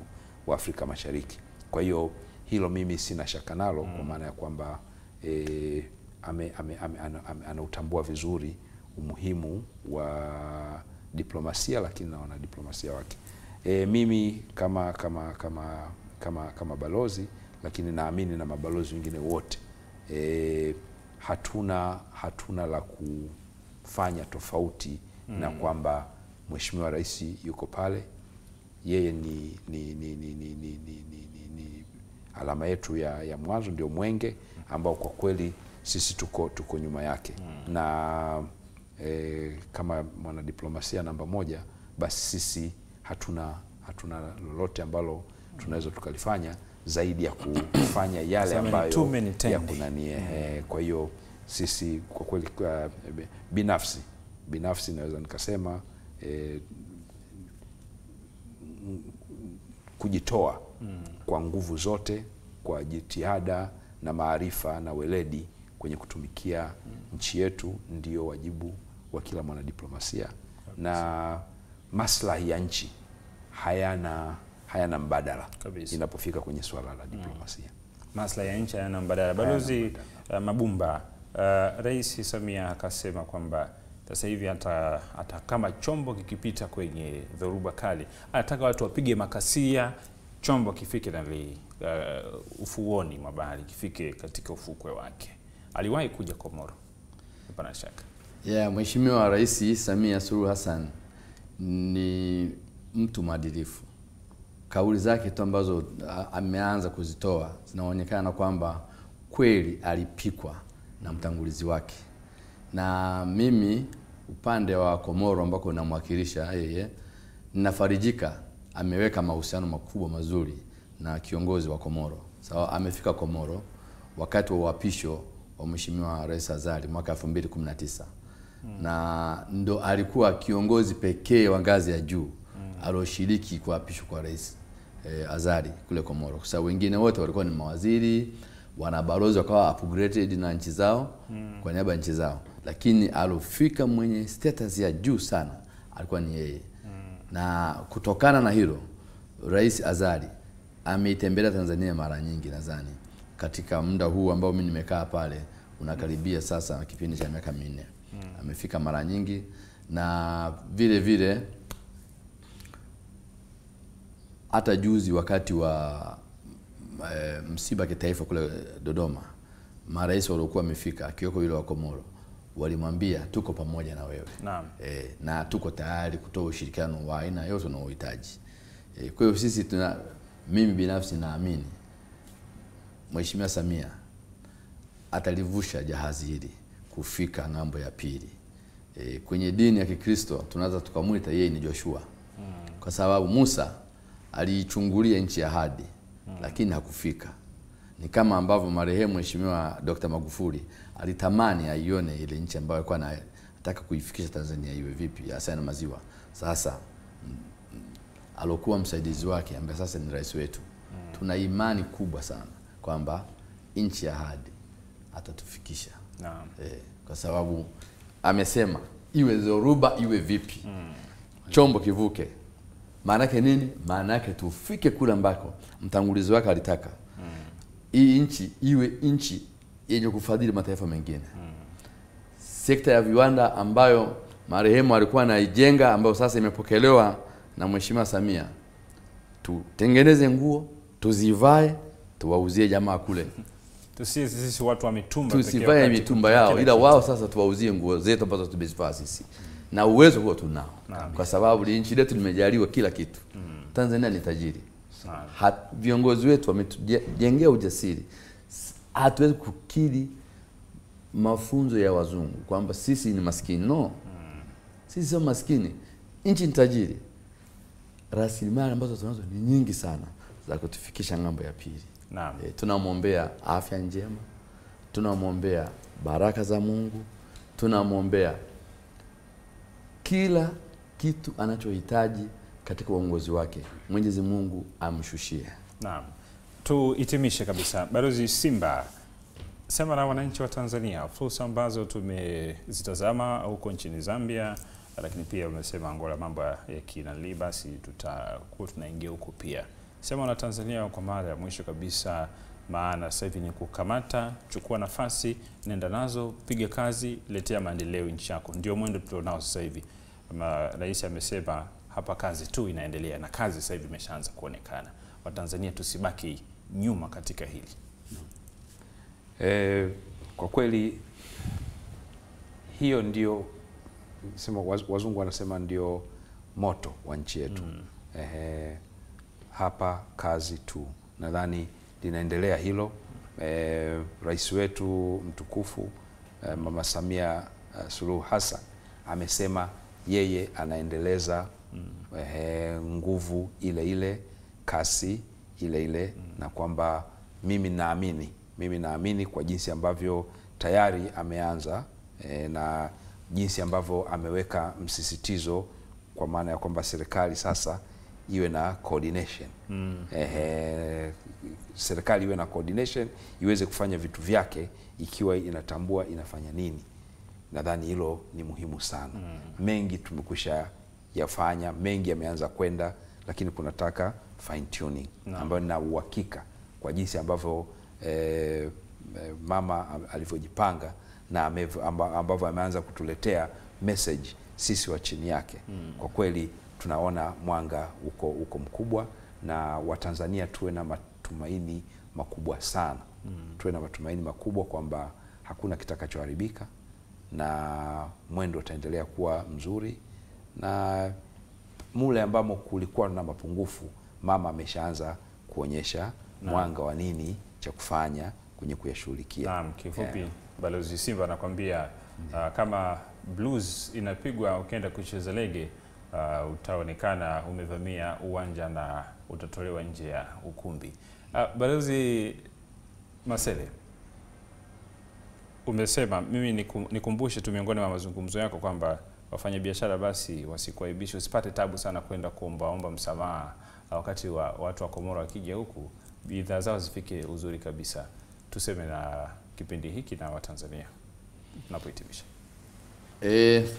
wa Afrika Mashariki. Kwa hiyo hilo mimi sina shaka nalo mm. kwa maana ya kwamba e, ame, ame, ame, ame, anautambua vizuri umuhimu wa diplomasia lakini na wanadiplomasia wake. E, mimi kama kama kama kama kama balozi lakini naamini na mabalozi wengine wote e, hatuna hatuna la kufanya tofauti mm. na kwamba Mheshimiwa Rais yuko pale, yeye ni ni ni ni ni ni, ni, ni alama yetu ya, ya mwanzo ndio mwenge ambao kwa kweli sisi tuko tuko nyuma yake mm. na e, kama mwanadiplomasia namba moja basi sisi hatuna hatuna lolote ambalo tunaweza tukalifanya zaidi ya kufanya yale ambayo yakunanie mm. kwa hiyo sisi kwa kweli kwa, binafsi binafsi naweza nikasema E, kujitoa mm. kwa nguvu zote kwa jitihada na maarifa na weledi kwenye kutumikia mm. nchi yetu ndio wajibu wa kila mwanadiplomasia kabisa. Na maslahi ya nchi hayana hayana mbadala kabisa inapofika kwenye swala la diplomasia mm. maslahi ya nchi hayana mbadala. Balozi uh, Mabumba, uh, Rais Samia akasema kwamba sasa hivi hata, hata kama chombo kikipita kwenye dhoruba kali anataka watu wapige makasia chombo kifike na li, uh, ufuoni mwa bahari kifike katika ufukwe wake. Aliwahi kuja Komoro bila shaka. Yeah, Mheshimiwa Rais Samia Suluhu Hassan ni mtu mwadilifu. Kauli zake tu ambazo ameanza kuzitoa zinaonekana kwamba kweli alipikwa na mtangulizi wake. Na mimi upande wa Komoro ambako namwakilisha yeye ninafarijika ameweka mahusiano makubwa mazuri na kiongozi wa Komoro. Sawa, so, amefika Komoro wakati wa uapisho wa Mheshimiwa Rais Azali mwaka elfu mbili kumi na tisa. Mm. Na ndo alikuwa kiongozi pekee wa ngazi ya juu mm. alioshiriki kuapishwa kwa Rais e, Azali kule Komoro. Kwa sababu wengine wote walikuwa ni mawaziri, wanabalozi wakawa upgraded na nchi zao mm. kwa niaba ya nchi zao. Lakini alofika mwenye status ya juu sana alikuwa ni yeye mm. na kutokana na hilo Rais Azali ameitembelea Tanzania mara nyingi. Nadhani katika muda huu ambao mimi nimekaa pale unakaribia sasa kipindi cha miaka minne mm. amefika mara nyingi na vile vile hata juzi wakati wa e, msiba kitaifa kule Dodoma marais waliokuwa wamefika akioko yule wa Komoro walimwambia tuko pamoja na wewe. Naam. E, na tuko tayari kutoa ushirikiano wa aina yote unaohitaji. E, kwa hiyo sisi tuna mimi binafsi naamini Mheshimiwa Samia atalivusha jahazi hili kufika ngambo ya pili. E, kwenye dini ya Kikristo tunaweza tukamuita yeye ni Joshua. Mm. Kwa sababu Musa aliichungulia nchi ya ahadi mm. lakini hakufika. Ni kama ambavyo marehemu Mheshimiwa Dr Magufuli alitamani aione ile nchi ambayo alikuwa anataka kuifikisha Tanzania iwe vipi hasa na maziwa. Sasa alokuwa msaidizi wake ambaye sasa ni rais wetu mm. tuna imani kubwa sana kwamba nchi ya ahadi atatufikisha. Naam. E, kwa sababu amesema iwe dhoruba iwe vipi mm. chombo kivuke. Maana yake nini? Maana yake tufike kule ambako mtangulizi wake alitaka. Hii nchi iwe nchi yenye kufadhili mataifa mengine. Mm. sekta ya viwanda ambayo marehemu alikuwa anaijenga, ambayo sasa imepokelewa na Mheshimiwa Samia. Tutengeneze nguo, tuzivae, tuwauzie jamaa kule. Tusi sisi watu wa mitumba. Tusivae mitumba yao, ila wao sasa tuwauzie nguo zetu ambazo tumezivaa sisi. Na uwezo huo tunao. Kwa sababu nchi yetu imejaliwa kila kitu. Tanzania ni tajiri. Sana. Viongozi wetu wametujengea ujasiri. Hatuwezi kukiri mafunzo ya wazungu kwamba sisi ni maskini. No. Sisi sio maskini. Nchi ni tajiri. Rasilimali ambazo tunazo ni nyingi sana za kutufikisha ngambo ya pili. Naam. E, tunamwombea afya njema. Tunamwombea baraka za Mungu. Tunamwombea kila kitu anachohitaji katika uongozi wake. Mwenyezi Mungu amshushie. Naam. Tuhitimishe kabisa. Balozi Simba, sema na wananchi wa Tanzania, fursa ambazo tumezitazama huko nchini Zambia, lakini pia umesema Angola mambo ya kinali, basi tutakuwa tunaingia huko pia. Sema na Tanzania kwa mara ya mwisho kabisa, maana sasa hivi ni kukamata, chukua nafasi, nenda nazo, piga kazi, letea maendeleo nchi yako. Ndio mwendo tulionao sasa hivi. Rais amesema hapa kazi tu inaendelea, na kazi sasa hivi imeshaanza kuonekana. Watanzania tusibaki nyuma katika hili. Eh, kwa kweli hiyo ndio sema wazungu wanasema ndio moto wa nchi yetu. Mm. Eh, hapa kazi tu. Nadhani linaendelea hilo. Eh, rais wetu mtukufu eh, Mama Samia uh, Suluhu Hassan amesema yeye anaendeleza mm. eh, nguvu ile ile, kasi ile ile, mm. na kwamba mimi naamini mimi naamini kwa jinsi ambavyo tayari ameanza e, na jinsi ambavyo ameweka msisitizo, kwa maana ya kwamba serikali sasa iwe na coordination. Mm. Ehe, serikali iwe na coordination, iweze kufanya vitu vyake ikiwa inatambua inafanya nini. Nadhani hilo ni muhimu sana. Mm. Mengi tumekwisha yafanya, mengi yameanza kwenda, lakini kunataka fine tuning, no. ambayo na uhakika kwa jinsi ambavyo E, mama alivyojipanga na ambavyo ameanza kutuletea message sisi wa chini yake. Mm. Kwa kweli tunaona mwanga uko, uko mkubwa, na Watanzania tuwe na matumaini makubwa sana. Mm. Tuwe na matumaini makubwa kwamba hakuna kitakachoharibika, na mwendo utaendelea kuwa mzuri, na mule ambamo kulikuwa na mapungufu mama ameshaanza kuonyesha no. mwanga wa nini cha kufanya kwenye kuyashughulikia. Naam, kifupi yeah. Balozi Simba anakuambia yeah. uh, kama blues inapigwa ukienda kucheza lege, uh, utaonekana umevamia uwanja na utatolewa nje ya ukumbi. Uh, Balozi Masele, umesema mimi nikumbushe tu miongoni mwa mazungumzo yako kwamba wafanyabiashara basi wasikuaibishwe, usipate tabu sana kwenda kuombaomba msamaha wakati wa watu wa Komoro wakija huku, bidhaa zao zifike uzuri kabisa. Tuseme na kipindi hiki na Watanzania tunapohitimisha. Eh,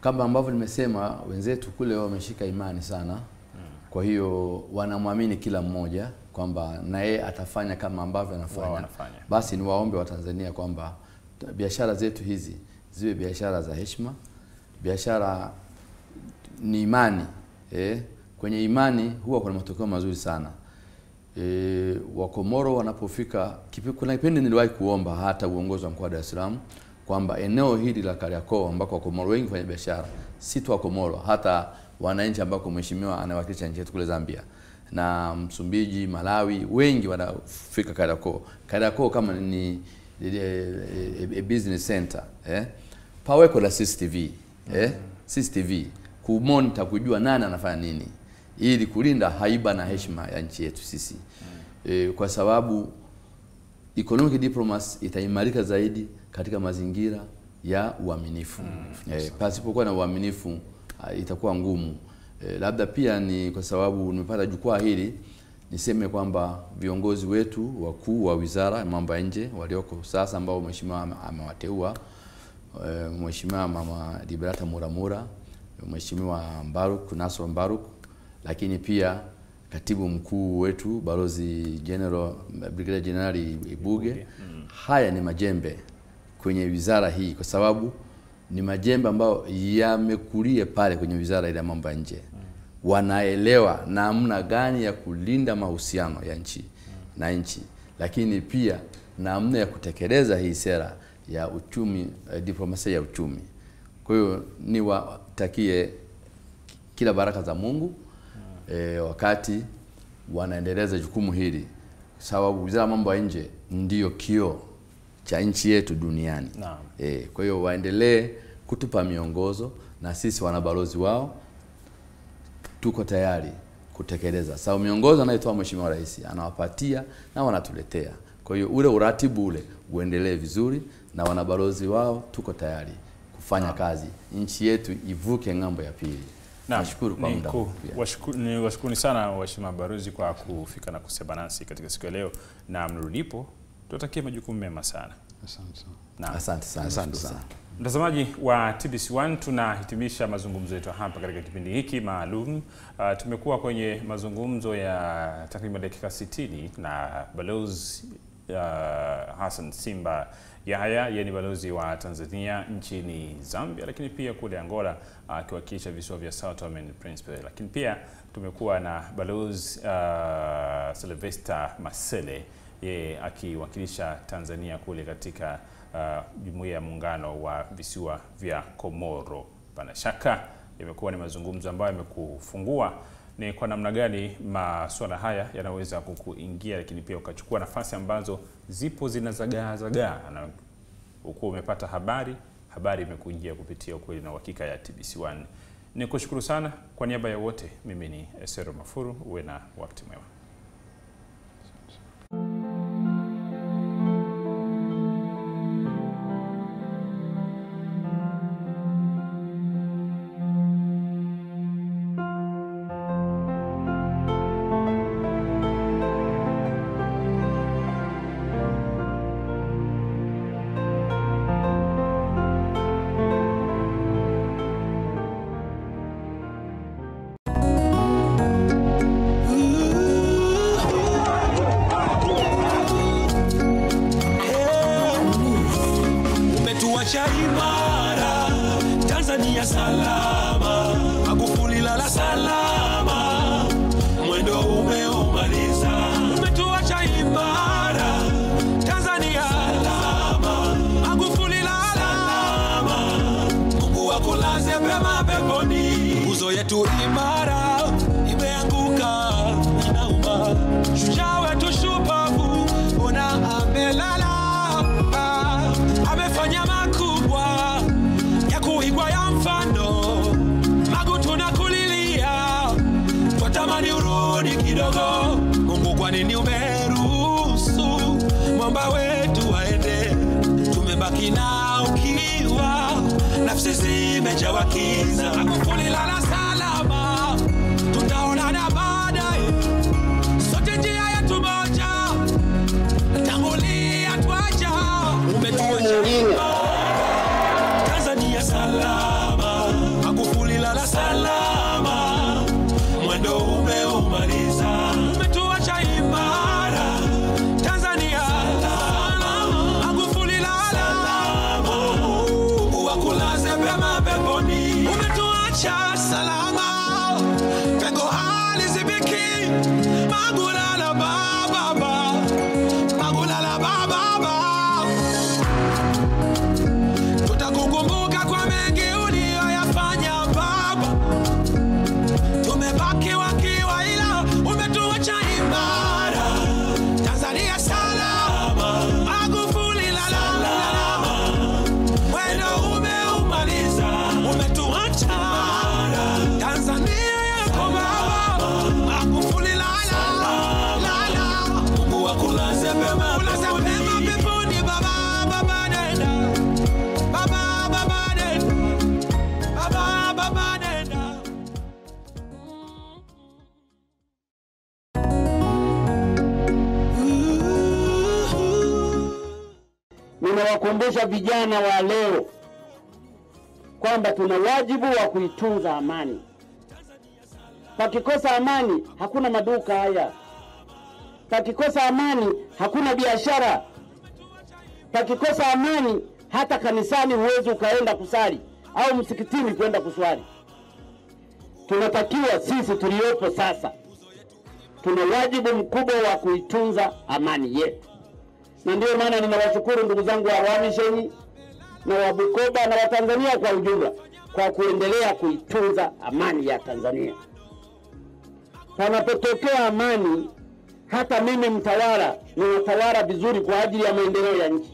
kama ambavyo nimesema, wenzetu kule wameshika imani sana. Mm. Kwa hiyo wanamwamini kila mmoja kwamba na yeye atafanya kama ambavyo anafanya. Basi ni waombe Watanzania kwamba biashara zetu hizi ziwe biashara za heshima, biashara ni imani. Eh, kwenye imani huwa kuna matokeo mazuri sana. E, Wakomoro wanapofika, kuna kipindi niliwahi kuomba hata uongozi wa mkoa wa Dar es Salaam kwamba eneo hili la Kariakoo ambako Wakomoro wengi fanya biashara, si tu Wakomoro, hata wananchi ambao mheshimiwa anawakilisha nchi yetu kule Zambia na Msumbiji, Malawi, wengi wanafika Kariakoo. Kariakoo kama ni e, e, e, business center, eh, paweko la C C T V, eh, C C T V kumonitor, kujua nani anafanya nini, ili kulinda haiba na heshima ya nchi yetu sisi. Mm. E, kwa sababu economic diplomacy itaimarika zaidi katika mazingira ya uaminifu. Mm. E, pasipokuwa na uaminifu itakuwa ngumu. E, labda pia ni kwa sababu nimepata jukwaa hili, niseme kwamba viongozi wetu wakuu wa wizara mambo nje walioko sasa, ambao mheshimiwa amewateua, e, mheshimiwa mama Liberata Mulamula, mheshimiwa Mbaruk Nasoro Mbaruk, lakini pia katibu mkuu wetu Balozi General Brigadier General Ibuge. Mm. Haya ni majembe kwenye wizara hii kwa sababu ni majembe ambao yamekulia pale kwenye wizara ile ya mambo ya nje. Wanaelewa namna gani ya kulinda mahusiano ya nchi na nchi, lakini pia namna ya kutekeleza hii sera ya uchumi, eh, diplomasia ya uchumi. Kwa hiyo ni watakie kila baraka za Mungu eh, wakati wanaendeleza jukumu hili, sababu wizara mambo ya nje ndio kio cha nchi yetu duniani. Naam. Eh, kwa hiyo waendelee kutupa miongozo na sisi wanabalozi wao tuko tayari kutekeleza. Sawa, miongozo anayotoa Mheshimiwa Rais anawapatia na wanatuletea. Kwa hiyo ule uratibu ule uendelee vizuri na wanabalozi wao tuko tayari kufanya na kazi nchi yetu ivuke ng'ambo ya pili. Nashukuru kwa muda. Ni washukuru sana waheshimiwa balozi kwa kufika na kusema nasi katika siku ya leo, na mrudipo tutakie majukumu mema sana. Asante sana. Na asante sana. Asante sana. Mtazamaji wa T B C one, tunahitimisha mazungumzo yetu hapa katika kipindi hiki maalum. Uh, tumekuwa kwenye mazungumzo ya takriban dakika sitini na balozi uh, Hassan Simba Yahaya, yeye ni balozi wa Tanzania nchini Zambia, lakini pia kule Angola akiwakilisha uh, visiwa vya Sao Tome and Principe. Lakini pia tumekuwa na balozi uh, Silvestra Masele, yeye akiwakilisha Tanzania kule katika Uh, Jumuiya ya Muungano wa Visiwa vya Komoro. Pana shaka imekuwa ni mazungumzo ambayo yamekufungua ni kwa namna gani masuala haya yanaweza kukuingia, lakini pia ukachukua nafasi ambazo zipo zinazagaa zagaa, na ukuwa umepata habari habari imekujia kupitia ukweli na uhakika ya T B C one. Nikushukuru sana kwa niaba ya wote. Mimi ni Esero Mafuru, uwe na wakati mwema. Kuombesha vijana wa leo kwamba tuna wajibu wa kuitunza amani. Pakikosa amani hakuna maduka haya. Pakikosa amani hakuna biashara. Pakikosa amani Hata kanisani huwezi ukaenda kusali au msikitini kwenda kuswali. Tunatakiwa sisi tuliopo sasa tuna wajibu mkubwa wa kuitunza amani yetu. Na ndio maana ninawashukuru ndugu zangu wa Rwamisheni na wa Bukoba na wa Tanzania kwa ujumla kwa kuendelea kuitunza amani ya Tanzania. Panapotokea amani, hata mimi mtawala ni mtawala vizuri kwa ajili ya maendeleo ya nchi.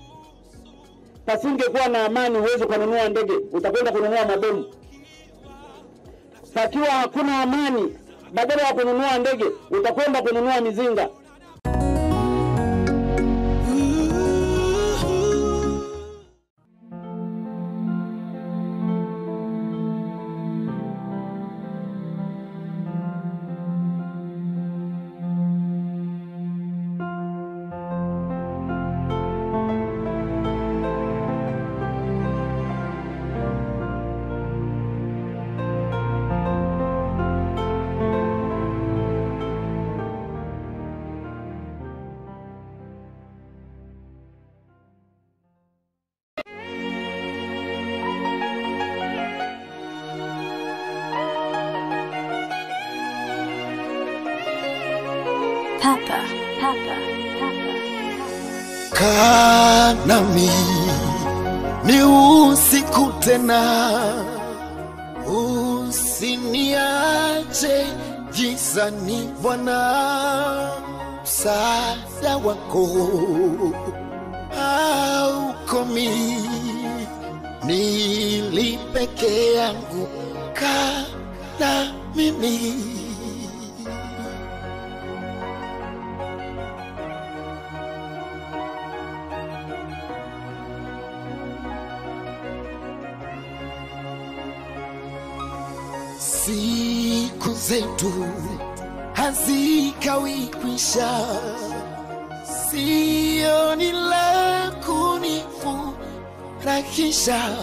Pasingekuwa na amani uwezo kununua ndege, utakwenda kununua mabomu. Pakiwa hakuna amani, badala ya kununua ndege, utakwenda kununua mizinga. Papa, Papa, Papa. Kaa nami, ni usiku tena, usiniache gizani Bwana, msaada wako haukomi, nili peke yangu, kaa na mimi. Siku zetu hazikawi kwisha, sioni la kunifurahisha,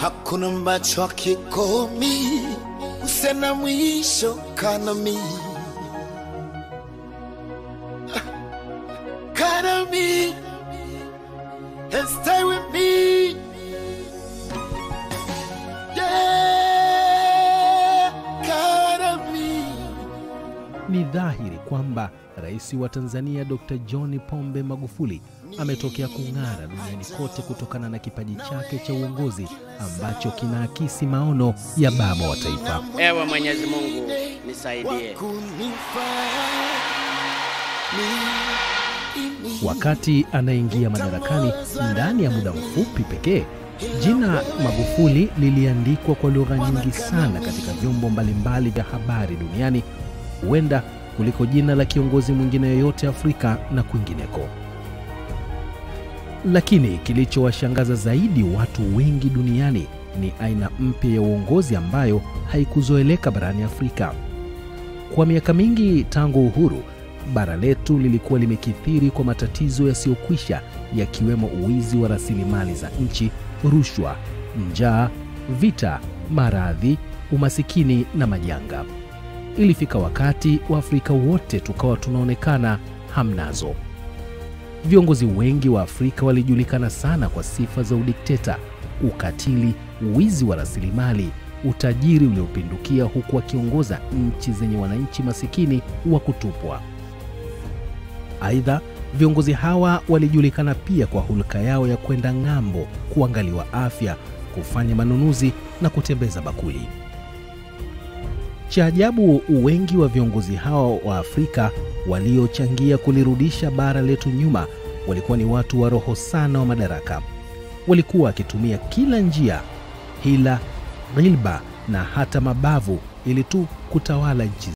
hakuna ambacho hakikomi, usena mwisho kanami. Kanami, and stay with me. Ni dhahiri kwamba Rais wa Tanzania Doctor John Pombe Magufuli ametokea kung'ara duniani kote kutokana na kipaji chake cha uongozi ambacho kinaakisi maono ya baba wa taifa. Ewe Mwenyezi Mungu nisaidie. Wakati anaingia madarakani ndani ya muda mfupi pekee, jina Magufuli liliandikwa kwa lugha nyingi sana katika vyombo mbalimbali vya habari duniani, huenda kuliko jina la kiongozi mwingine yoyote Afrika na kwingineko. Lakini kilichowashangaza zaidi watu wengi duniani ni aina mpya ya uongozi ambayo haikuzoeleka barani Afrika. Kwa miaka mingi tangu uhuru, bara letu lilikuwa limekithiri kwa matatizo yasiyokwisha, yakiwemo uwizi wa rasilimali za nchi, rushwa, njaa, vita, maradhi, umasikini na majanga. Ilifika wakati wa Afrika wote tukawa tunaonekana hamnazo. Viongozi wengi wa Afrika walijulikana sana kwa sifa za udikteta, ukatili, uwizi wa rasilimali, utajiri uliopindukia, huku wakiongoza nchi zenye wananchi masikini wa kutupwa. Aidha, viongozi hawa walijulikana pia kwa hulka yao ya kwenda ng'ambo kuangaliwa afya, kufanya manunuzi na kutembeza bakuli. Cha ajabu, wengi wa viongozi hao wa Afrika waliochangia kulirudisha bara letu nyuma walikuwa ni watu wa roho sana wa madaraka. Walikuwa wakitumia kila njia, hila, ghilba na hata mabavu ili tu kutawala nchi